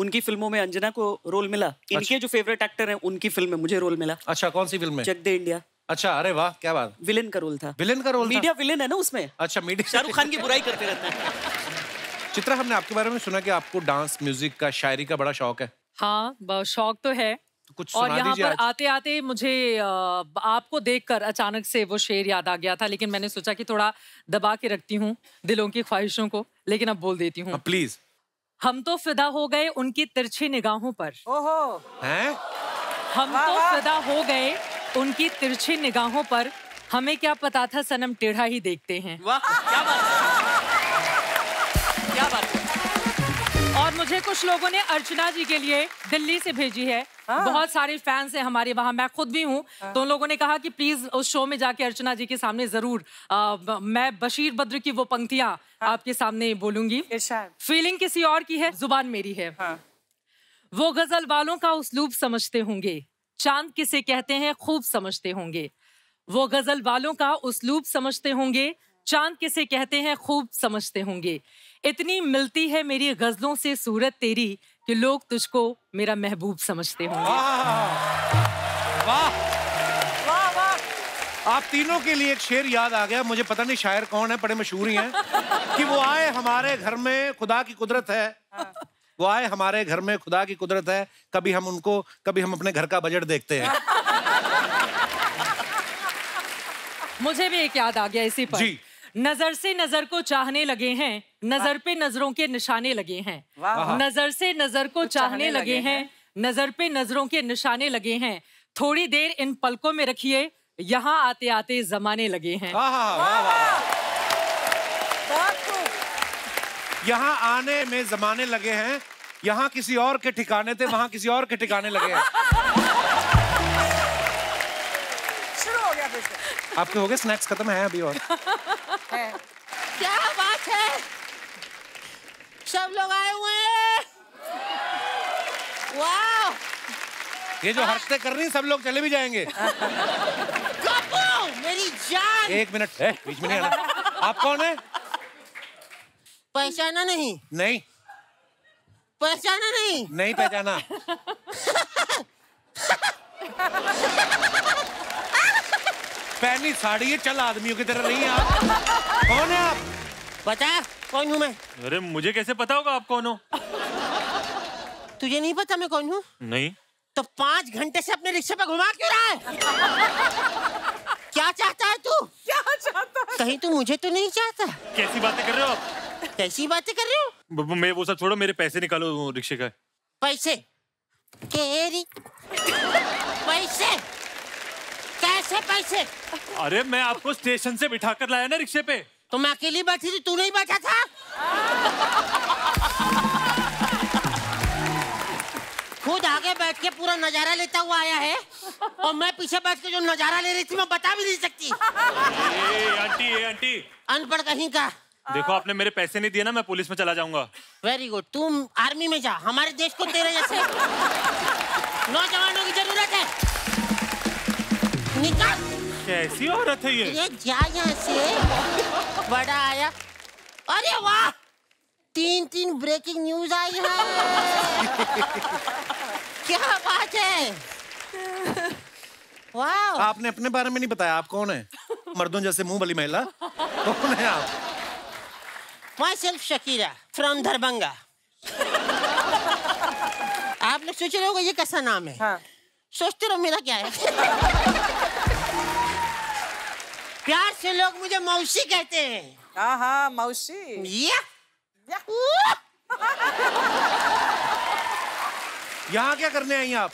उनकी फिल्मों में अंजना को रोल मिला। अच्छा। इनके जो फेवरेट एक्टर हैं उनकी फिल्म में मुझे रोल मिला। अच्छा, कौन सी फिल्म में? चक दे इंडिया। अच्छा, अरे वाह क्या बात। विलेन का रोल था। विलेन का रोल, मीडिया विलेन है ना उसमें। अच्छा, मीडिया शाहरुख खान की बुराई करते रहते हैं। चित्रा, हमने आपके बारे में सुना कि आपको डांस, म्यूजिक का, शायरी का बड़ा शौक है। हाँ, शौक तो है। कुछ और यहाँ पर आते आते मुझे आपको देखकर अचानक से वो शेर याद आ गया था, लेकिन मैंने सोचा कि थोड़ा दबा के रखती हूँ दिलों की ख्वाहिशों को, लेकिन अब बोल देती हूँ। प्लीज। हम तो फिदा हो गए उनकी तिरछी निगाहों पर। ओहो। हैं? हम तो फिदा हो गए उनकी तिरछी निगाहों पर, हमें क्या पता था सनम टेढ़ा ही देखते हैं। वाह क्या बात, क्या बात। और मुझे कुछ लोगों ने अर्चना जी के लिए दिल्ली से भेजी है। हाँ। बहुत सारे फैंस हैं हमारे वहाँ, मैं खुद भी हूँ। हाँ। तो उन लोगों ने कहा कि प्लीज उस शो में जाके अर्चना जी के सामने जरूर मैं बशीर बद्र की वो पंक्तियाँ हाँ। आपके सामने बोलूंगी। फीलिंग किसी और की है, जुबान मेरी है। हाँ। वो गजल वालों का उसलूब समझते होंगे, चांद किसे कहते हैं खूब समझते होंगे। वो गजल वालों का उसलूब समझते होंगे, चांद किसे कहते हैं खूब समझते होंगे। इतनी मिलती है मेरी गजलों से सूरत तेरी, कि लोग तुझको मेरा महबूब समझते होंगे। वाह वाह वाह। आप तीनों के लिए एक शेर याद आ गया, मुझे पता नहीं शायर कौन है, बड़े मशहूर ही हैं। कि वो आए हमारे घर में, खुदा की कुदरत है। हाँ। वो आए हमारे घर में, खुदा की कुदरत है, कभी हम उनको, कभी हम अपने घर का बजट देखते हैं। मुझे भी एक याद आ गया इसी पर। जी। नजर से नजर को चाहने लगे हैं, नजर पे नजरों के निशाने लगे हैं। नजर से नजर को चाहने लगे हैं, नजर पे नजरों के निशाने लगे हैं। थोड़ी देर इन पलकों में रखिए, यहाँ आते आते जमाने लगे हैं। यहाँ आने में जमाने लगे हैं, यहाँ किसी और के ठिकाने थे, वहाँ किसी और के ठिकाने लगे हैं। हो गया फिर से। आपके हो गए स्नैक्स खत्म है अभी और है। क्या बात है, सब लोग आए हुए हैं। वाह, ये जो हरकतें कर रही है सब लोग चले भी जाएंगे। मेरी जान, एक मिनट है, बीच में नहीं आना। आप कौन है? पहचाना नहीं? नहीं पहचाना? नहीं नहीं पहचाना। पहनी साड़ी है, चल आदमियों की तरह नहीं। आप कौन है? आप पता है कौन हूँ मैं? अरे मुझे कैसे पता होगा आप कौन हो? तुझे नहीं पता मैं कौन हूँ? नहीं। तो 5 घंटे से अपने रिक्शे पे घुमा क्यों रहा है? क्या चाहता है तू? क्या चाहता है? कहीं तू मुझे तो नहीं चाहता? कैसी बातें कर रहे हो आप? कैसी बातें कर रहे हो? मैं वो सब छोड़ो, मेरे पैसे निकालो रिक्शे का। पैसे? केरी पैसे? कैसे पैसे? अरे मैं आपको स्टेशन से बिठा कर लाया ना रिक्शे पे। तो मैं अकेली बैठी थी, तू नहीं बैठा था? खुद आगे बैठ के पूरा नजारा लेता हुआ आया है और मैं पीछे बैठ के जो नजारा ले रही थी मैं बता भी नहीं सकती। आंटी अनपढ़ कहीं का। देखो आपने मेरे पैसे नहीं दिए ना, मैं पुलिस में चला जाऊंगा। वेरी गुड, तुम आर्मी में जा, हमारे देश को तेरे जैसे नौजवानों की जरूरत है। निकल। कैसी औरत है ये? जा यहाँ से, बड़ा आया। अरे वाह, 3-3 ब्रेकिंग न्यूज आई है। क्या बात है, वाह। आपने अपने बारे में नहीं बताया, आप कौन है? मर्दों जैसे मुंह वाली महिला, कौन है आप? Myself Shakira from Darbhanga. आप लोग सोच रहे होंगे ये कैसा नाम है? हाँ। सोचते रहो मेरा क्या है। प्यार से लोग मुझे मौसी कहते हैं। हाँ मौसी। यहाँ क्या करने आई आप?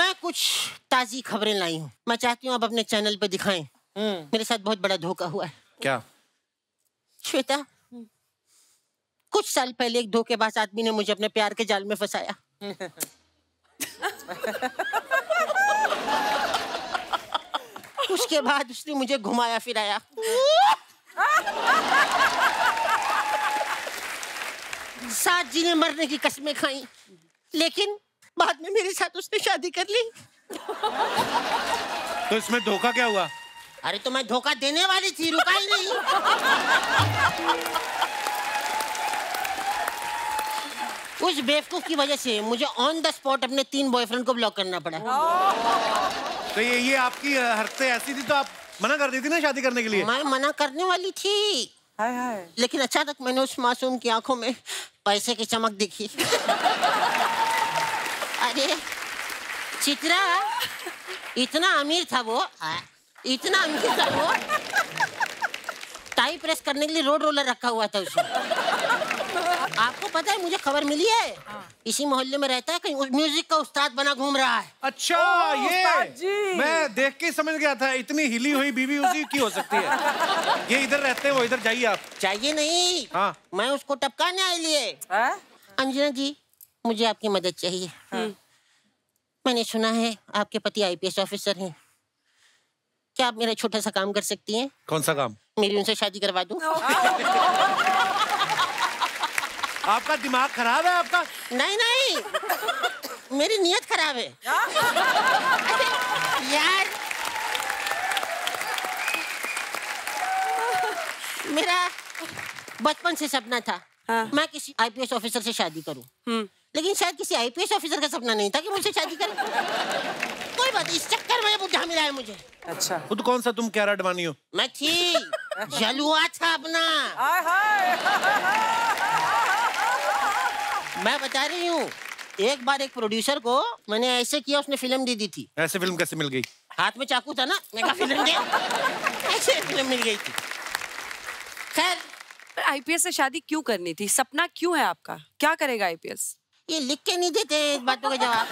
मैं कुछ ताजी खबरें लाई हूँ, मैं चाहती हूँ आप अपने चैनल पे दिखाएं। मेरे साथ बहुत बड़ा धोखा हुआ है। क्या? श्वेता, कुछ साल पहले एक धोखेबाज आदमी ने मुझे अपने प्यार के जाल में फंसाया। उसके बाद उसने मुझे घुमाया फिराया। साथ जीने मरने की कसमें खाई, लेकिन बाद में मेरे साथ उसने शादी कर ली। तो इसमें धोखा क्या हुआ? अरे तो मैं धोखा देने वाली थी, रुका ही नहीं। उस बेवकूफ की वजह से मुझे ऑन द स्पॉट अपने 3 बॉयफ्रेंड को ब्लॉक करना पड़ा। तो ये आपकी हरकतें ऐसी थी तो आप मना कर दी थी ना शादी करने के लिए? मैं मना करने वाली थी। हाय हाय। लेकिन अचानक मैंने उस मासूम की आंखों में पैसे की चमक देखी। अरे चित्रा, इतना अमीर था वो, इतना अमीर था वो, टाई प्रेस करने के लिए रोड रोलर रखा हुआ था उसमें। आपको पता है मुझे खबर मिली है। हाँ। इसी मोहल्ले में रहता है, कहीं म्यूजिक का उस्ताद बना घूम रहा है। अच्छा, ये मैं देख के समझ गया था, इतनी हिली हुई बीवी उसी की हो सकती है। ये इधर रहते हो, इधर जाइए आप। चाहिए नहीं। हाँ। मैं उसको टपकाने आए लिए। अंजना जी, मुझे आपकी मदद चाहिए। हाँ। मैंने सुना है आपके पति IPS ऑफिसर है, क्या आप मेरा छोटा सा काम कर सकती है? कौन सा काम? मेरी उनसे शादी करवा दूँ। आपका दिमाग खराब है आपका? नहीं नहीं, मेरी नियत खराब है। यार मेरा बचपन से सपना था। हाँ। मैं किसी IPS ऑफिसर से शादी करूं। लेकिन शायद किसी IPS ऑफिसर का सपना नहीं था कि मुझसे शादी करे। कोई बात, इस चक्कर में बुढ़ा मिला है मुझे। अच्छा, खुद कौन सा तुम क्या अडवाणी हो? मैं थी, जलुआ था अपना। मैं बता रही हूँ, एक बार एक प्रोड्यूसर को मैंने ऐसे किया, उसने फिल्म दे दी थी। ऐसे फिल्म कैसे मिल गई? हाथ में चाकू था ना, मैं कहा फिल्म दे, ऐसे फिल्म मिल गई थी। खैर, IPS से शादी क्यों करनी थी? सपना क्यों है आपका? क्या करेगा IPS? ये लिख के नहीं देते इस बातों का जवाब।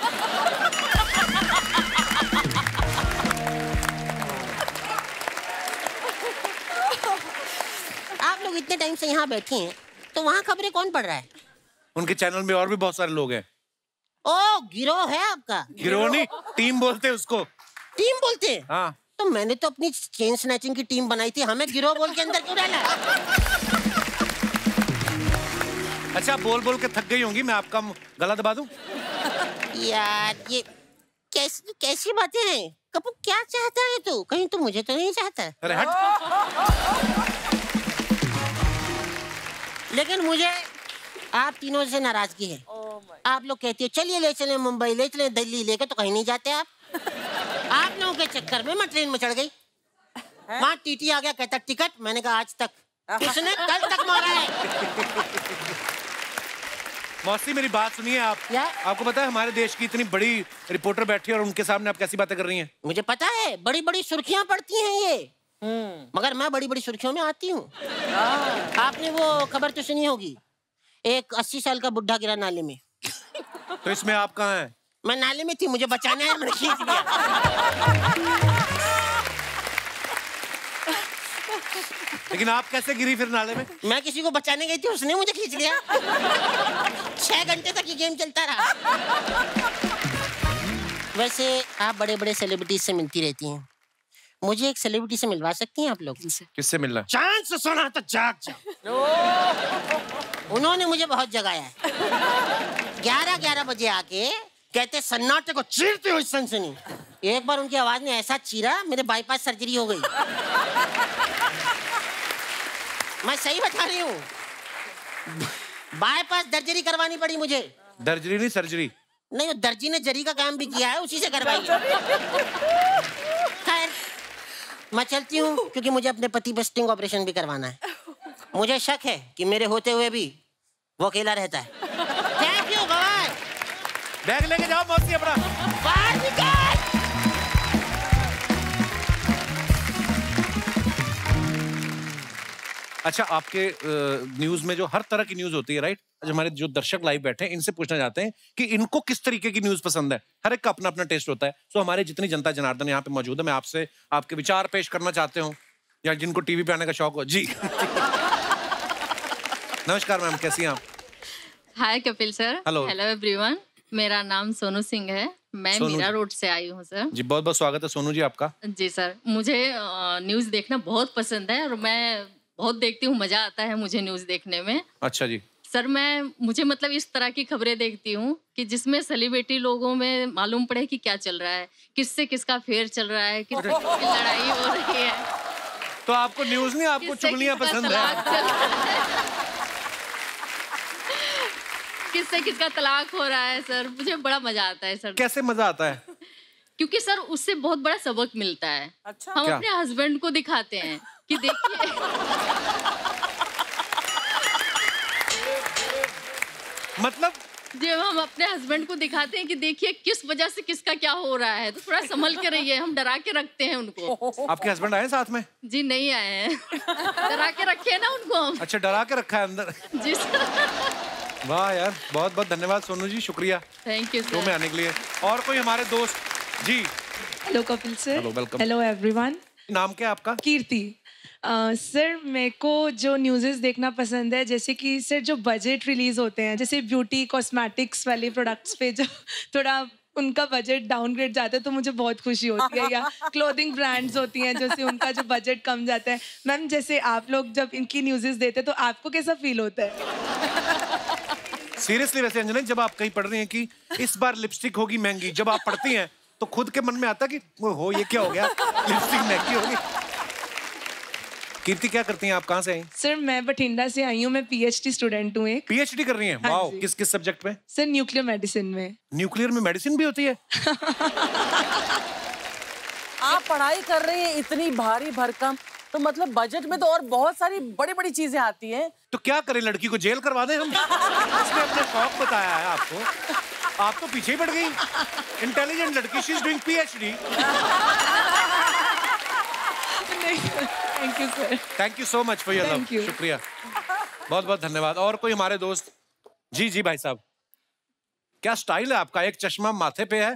आप लोग इतने टाइम से यहाँ बैठी हैं, तो वहाँ खबरें कौन पढ़ रहा है? उनके चैनल में और भी बहुत सारे लोग हैं। ओ, गिरोह है आपका? गिरोह नहीं, टीम बोलते उसको। टीम बोलते? हाँ। तो मैंने तो अपनी चेन स्नैचिंग की टीम बनाई थी, हमें गिरोह बोल के अंदर क्यों डाला? अच्छा बोल के थक गई होंगी, मैं आपका गला दबा दूं? यार ये कैसी बातें हैं? कपू क्या चाहता है तू? कहीं तो मुझे तो नहीं चाहता। अरे हट। लेकिन मुझे आप तीनों से नाराजगी है। आप लोग कहती हो चलिए ले चले मुंबई, ले चले दिल्ली, लेके तो कहीं नहीं जाते आप। आप लोगों के चक्कर में मैं ट्रेन में चढ़ गई, वहाँ टीटी आ गया कहता टिकट, मैंने कहा आज तक, किसने कल तक मारा है। मौसी मेरी बात सुनिए आप, आपको पता है हमारे देश की इतनी बड़ी रिपोर्टर बैठी है और उनके सामने आप कैसी बातें कर रही हैं? मुझे पता है, बड़ी बड़ी सुर्खियां पड़ती हैं ये, मगर मैं बड़ी बड़ी सुर्खियों में आती हूँ। आपने वो खबर तो सुनी होगी, एक 80 साल का बुढ़ा गिरा नाले में। तो इसमें आप कहाँ हैं? मैं नाले में थी, मुझे बचाना है, मैंने खींच लिया। लेकिन आप कैसे गिरी फिर नाले में? मैं किसी को बचाने गई थी, उसने मुझे खींच लिया। 6 घंटे तक ये गेम चलता रहा। वैसे आप बड़े बड़े सेलिब्रिटीज से मिलती रहती हैं, मुझे एक सेलिब्रिटी से मिलवा सकती हैं आप लोग? किससे मिलना? चांस सोना तो जाग जाओ। उन्होंने मुझे बहुत जगाया है, 11-11 बजे आके कहते सन्नाटे को चीरती हुई सनसनी। एक बार उनकी आवाज ने ऐसा चीरा, मेरे बाईपास सर्जरी हो गई। मैं सही बता रही हूँ, बाईपास सर्जरी करवानी पड़ी मुझे। दर्जरी नहीं सर्जरी? नहीं, वो दर्जी ने जरी का काम भी किया है, उसी से करवाई है। खैर मैं चलती हूँ, क्योंकि मुझे अपने पति पे स्टिंग ऑपरेशन भी करवाना है। मुझे शक है कि मेरे होते हुए भी वो अकेला रहता है। Thank you, bye. बैग लेके जाओ मौसी अपना, बाहर निकल। अच्छा आपके न्यूज़ में जो हर तरह की न्यूज़ होती है, राइट? हमारे जो दर्शक लाइव बैठे हैं, इनसे पूछना चाहते हैं कि इनको किस तरीके की न्यूज़ पसंद है। हर एक का अपना अपना टेस्ट होता है। सो हमारे जितनी जनता जनार्दन यहाँ पे मौजूद है, मैं आपसे आपके विचार पेश करना चाहते हूँ, या जिनको टीवी पे आने का शौक हो जी। नमस्कार मैम, कैसी हैं आप? Hi Kapil sir, hello everyone. मेरा नाम सोनू सिंह है, मैं मीरा रोड से आई हूँ सर। जी बहुत बहुत स्वागत है सोनू जी आपका। जी सर, मुझे न्यूज़ देखना बहुत पसंद है और मैं बहुत देखती हूँ, मजा आता है मुझे न्यूज़ देखने में। अच्छा जी सर, मुझे मतलब इस तरह की खबरें देखती हूँ कि जिसमें सेलिब्रिटी लोगों में मालूम पड़े कि क्या चल रहा है, किससे किसका फेयर चल रहा है, किससे लड़ाई हो रही है। तो आपको न्यूज़ नहीं, आपको चुगलियाँ पसंद है। किससे किसका तलाक हो रहा है सर, मुझे बड़ा मजा आता है सर। कैसे मजा आता है? क्योंकि सर उससे बहुत बड़ा सबक मिलता है। अच्छा, हम अपने हस्बैंड को दिखाते हैं कि देखिए। मतलब जब हम अपने हस्बैंड को दिखाते हैं कि देखिए किस वजह से किसका क्या हो रहा है, तो थोड़ा संभल के रहिए, हम डरा के रखते हैं उनको। आपके हस्बैंड आए साथ में? जी नहीं आए हैं, डरा के रखे ना उनको हम। अच्छा डरा के रखा है अंदर? जी सर। वाह यार, बहुत बहुत धन्यवाद सोनू जी, शुक्रिया। थैंक यू सर, में आने के लिए। और कोई हमारे दोस्त? जी hello Kapil sir, hello welcome, hello everyone. नाम क्या आपका? कीर्ति। सर मेरे को जो न्यूज़ेस देखना पसंद है, जैसे कि सर जो बजट रिलीज होते हैं, जैसे ब्यूटी कॉस्मेटिक्स वाले प्रोडक्ट्स पे जो थोड़ा उनका बजट डाउनग्रेड जाता है तो मुझे बहुत खुशी होती है, या क्लोथिंग ब्रांड्स होती हैं जैसे उनका जो बजट कम जाता है। मैम जैसे आप लोग जब इनकी न्यूज़ेस देते हैं तो आपको कैसा फील होता है? सीरियसली वैसे अंजना, जब आप कहीं पढ़ रही हैं कि इस बार लिपस्टिक होगी महंगी, जब आप पढ़ती हैं तो खुद के मन में आता कि हो ये क्या हो गया, लिपस्टिक महंगी होगी। कीर्ति क्या करती हैं आप, कहाँ से आई? सर मैं बठिंडा से आई हूँ, मैं पीएचडी स्टूडेंट हूँ। एक पीएचडी कर रही हैं? वाओ, किस किस सब्जेक्ट में? सर न्यूक्लियर मेडिसिन में। न्यूक्लियर में मेडिसिन भी होती है? आप पढ़ाई कर रही है इतनी भारी भरकम, तो मतलब बजट में तो और बहुत सारी बड़ी बड़ी चीजें आती हैं। तो क्या करें, लड़की को जेल करवा दें हम? उसने अपना शौक बताया है आपको, आप तो पीछे ही पड़ गई। इंटेलिजेंट लड़की, she is doing PhD. Thank you sir, thank you so much for your love, शुक्रिया, बहुत बहुत धन्यवाद। और कोई हमारे दोस्त? जी जी भाई साहब, क्या स्टाइल है आपका, एक चश्मा माथे पे है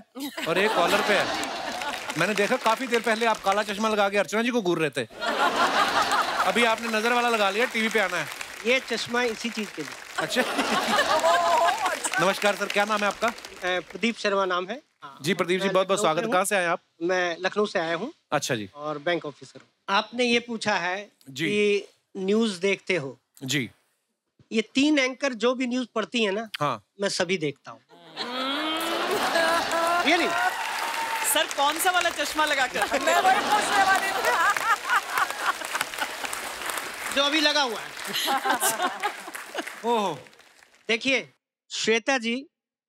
और एक कॉलर पे है। मैंने देखा काफी देर पहले आप काला चश्मा लगा के अर्चना जी को घूर रहे थे, अभी आपने नजर वाला लगा लिया, टीवी पे आना है। ये चश्मा इसी चीज के लिए। अच्छा। नमस्कार सर, क्या नाम है आपका? प्रदीप शर्मा नाम है। जी प्रदीप जी बहुत बहुत स्वागत। कहाँ से आए आप? मैं लखनऊ से आया हूँ। अच्छा जी। और बैंक ऑफिसर। आपने ये पूछा है कि न्यूज़ देखते हो? जी। ये तीन एंकर जो भी न्यूज़ पढ़ती है ना, हाँ, मैं सभी देखता हूँ। ये नहीं सर, कौन सा वाला चश्मा लगा कर? मैं वही पूछने वाली हूँ, जो अभी लगा हुआ है। ओह, देखिए श्वेता जी,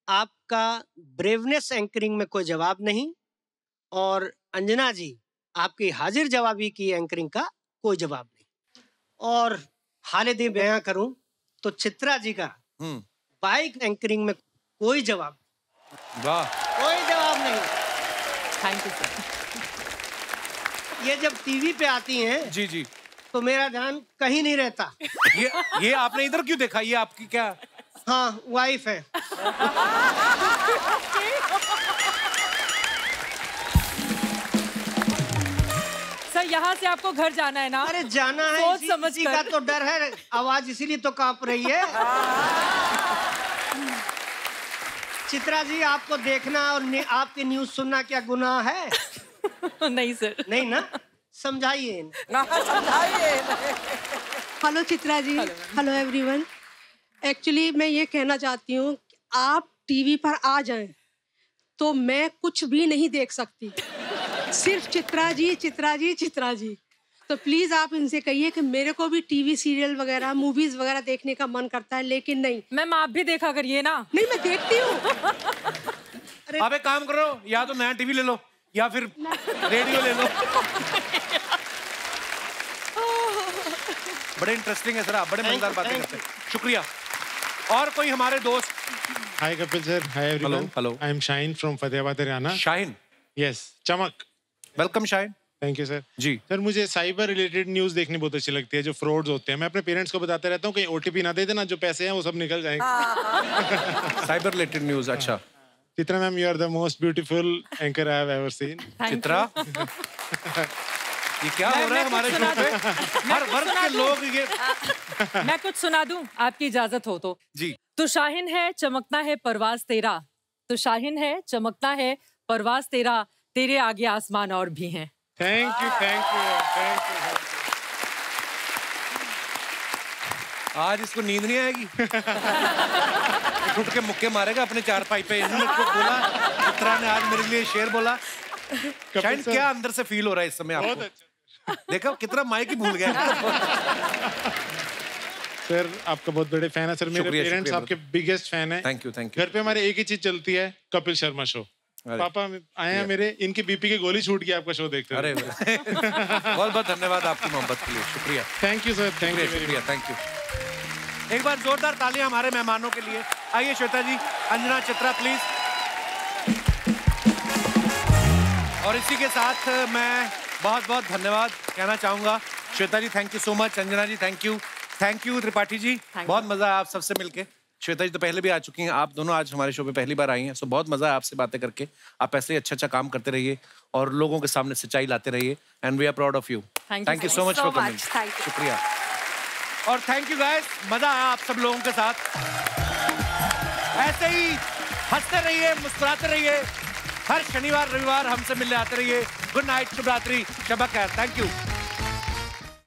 आपका ब्रेवनेस एंकरिंग में कोई जवाब नहीं, और अंजना जी आपकी हाजिर जवाबी की एंकरिंग का कोई जवाब नहीं। और हाल ही बयां करूं तो चित्रा जी का बाइक एंकरिंग में कोई जवाब, वाह, कोई जवाब नहीं। Thank you sir. ये जब टीवी पे आती हैं जी जी, तो मेरा ध्यान कहीं नहीं रहता। ये आपने इधर क्यों देखा? ये आपकी क्या? हाँ, वाइफ है। सर यहाँ से आपको घर जाना है ना? अरे जाना है, सोच समझ का तो डर है, आवाज इसीलिए तो कांप रही है। चित्रा जी, आपको देखना और आपकी न्यूज सुनना क्या गुनाह है? नहीं सर, नहीं ना, समझाइए, ना समझाइए। Hello Chitra ji, hello everyone. Actually मैं ये कहना चाहती हूँ, आप टीवी पर आ जाएं तो मैं कुछ भी नहीं देख सकती, सिर्फ चित्रा जी, चित्रा जी, चित्रा जी। तो प्लीज़ आप इनसे कहिए कि मेरे को भी टीवी सीरियल वगैरह, मूवीज़ वगैरह देखने का मन करता है, लेकिन नहीं। मैम आप भी देखा करिए ना। नहीं, मैं देखती हूँ। आप एक काम करो, या तो नया टीवी ले लो या फिर रेडियो ले लो। बड़े इंटरेस्टिंग है सर, आप बड़े मजेदार बातें करते हैं, शुक्रिया। और कोई हमारे दोस्त? Hi Kapil sir, hi everyone. Hello, I am shine from Fatehabad Haryana. Shine, yes, चमक। Welcome shine. Thank you sir. जी सर, मुझे साइबर रिलेटेड न्यूज़ देखनी बहुत अच्छी लगती है, जो फ्रॉड्स होते हैं। मैं अपने पेरेंट्स को बताते रहता हूँ, कहीं OTP ना दे देना, जो पैसे हैं वो सब निकल जाएंगे। साइबर रिलेटेड न्यूज़, अच्छा। Chitra ma'am, you are the most beautiful anchor I have ever seen. Chitra, ये क्या हो रहा है हमारे शो पे? हर वर्ग के लोग ये। मैं कुछ सुना दूं आपकी इजाजत हो तो? जी। तो शाहिन है, चमकना है परवाज तेरा, तो शाहिन है, चमकता है परवाज तेरा, तेरे आगे आसमान और भी हैं। Thank you, thank you, thank you. आज इसको नींद नहीं आएगी, उठ के मुक्के मारेगा अपने चारपाई पे। इन्होंने बोला, चित्रा ने आज मेरे लिए शेर बोला। शायद क्या अंदर से फील हो रहा है इस समय आपको? देखा कितना माइक ही भूल गया। सर आपका बहुत बड़े फैन है सर, मेरे पेरेंट्स आपके बिगेस्ट फैन है। Thank you, thank you. घर पे हमारे एक ही चीज चलती है, कपिल शर्मा शो। पापा आए हैं मेरे, इनकी बीपी की गोली छूट गई आपका शो देखते हैं। अरे बहुत बहुत धन्यवाद आपकी मोहब्बत के लिए, शुक्रिया। Thank you sir, thank you, शुक्रिया, थैंक यू। एक बार जोरदार तालियां हमारे मेहमानों के लिए। आइए श्वेता जी, अंजना, चित्रा प्लीज। और इसी के साथ मैं बहुत बहुत धन्यवाद कहना चाहूँगा। Shweta ji thank you so much, Anjana ji thank you, thank you. Tripathi ji बहुत मज़ा आया आप सबसे मिलके। श्वेता जी तो पहले भी आ चुकी हैं, आप दोनों आज हमारे शो पे पहली बार आई हैं, सो बहुत मज़ा आया आपसे बातें करके। आप ऐसे ही अच्छा अच्छा काम करते रहिए और लोगों के सामने सच्चाई लाते रहिए, and we are proud of you. Thank you so much for coming, शुक्रिया। और थैंक यू गाइस, मज़ा आया आप सब लोगों के साथ। ऐसे ही हंसते रहिए, मुस्कुराते रहिए, हर शनिवार रविवार हमसे मिलने आते रहिए। गुड नाइट, शुभ रात्रि, शबा खैर, थैंक यू।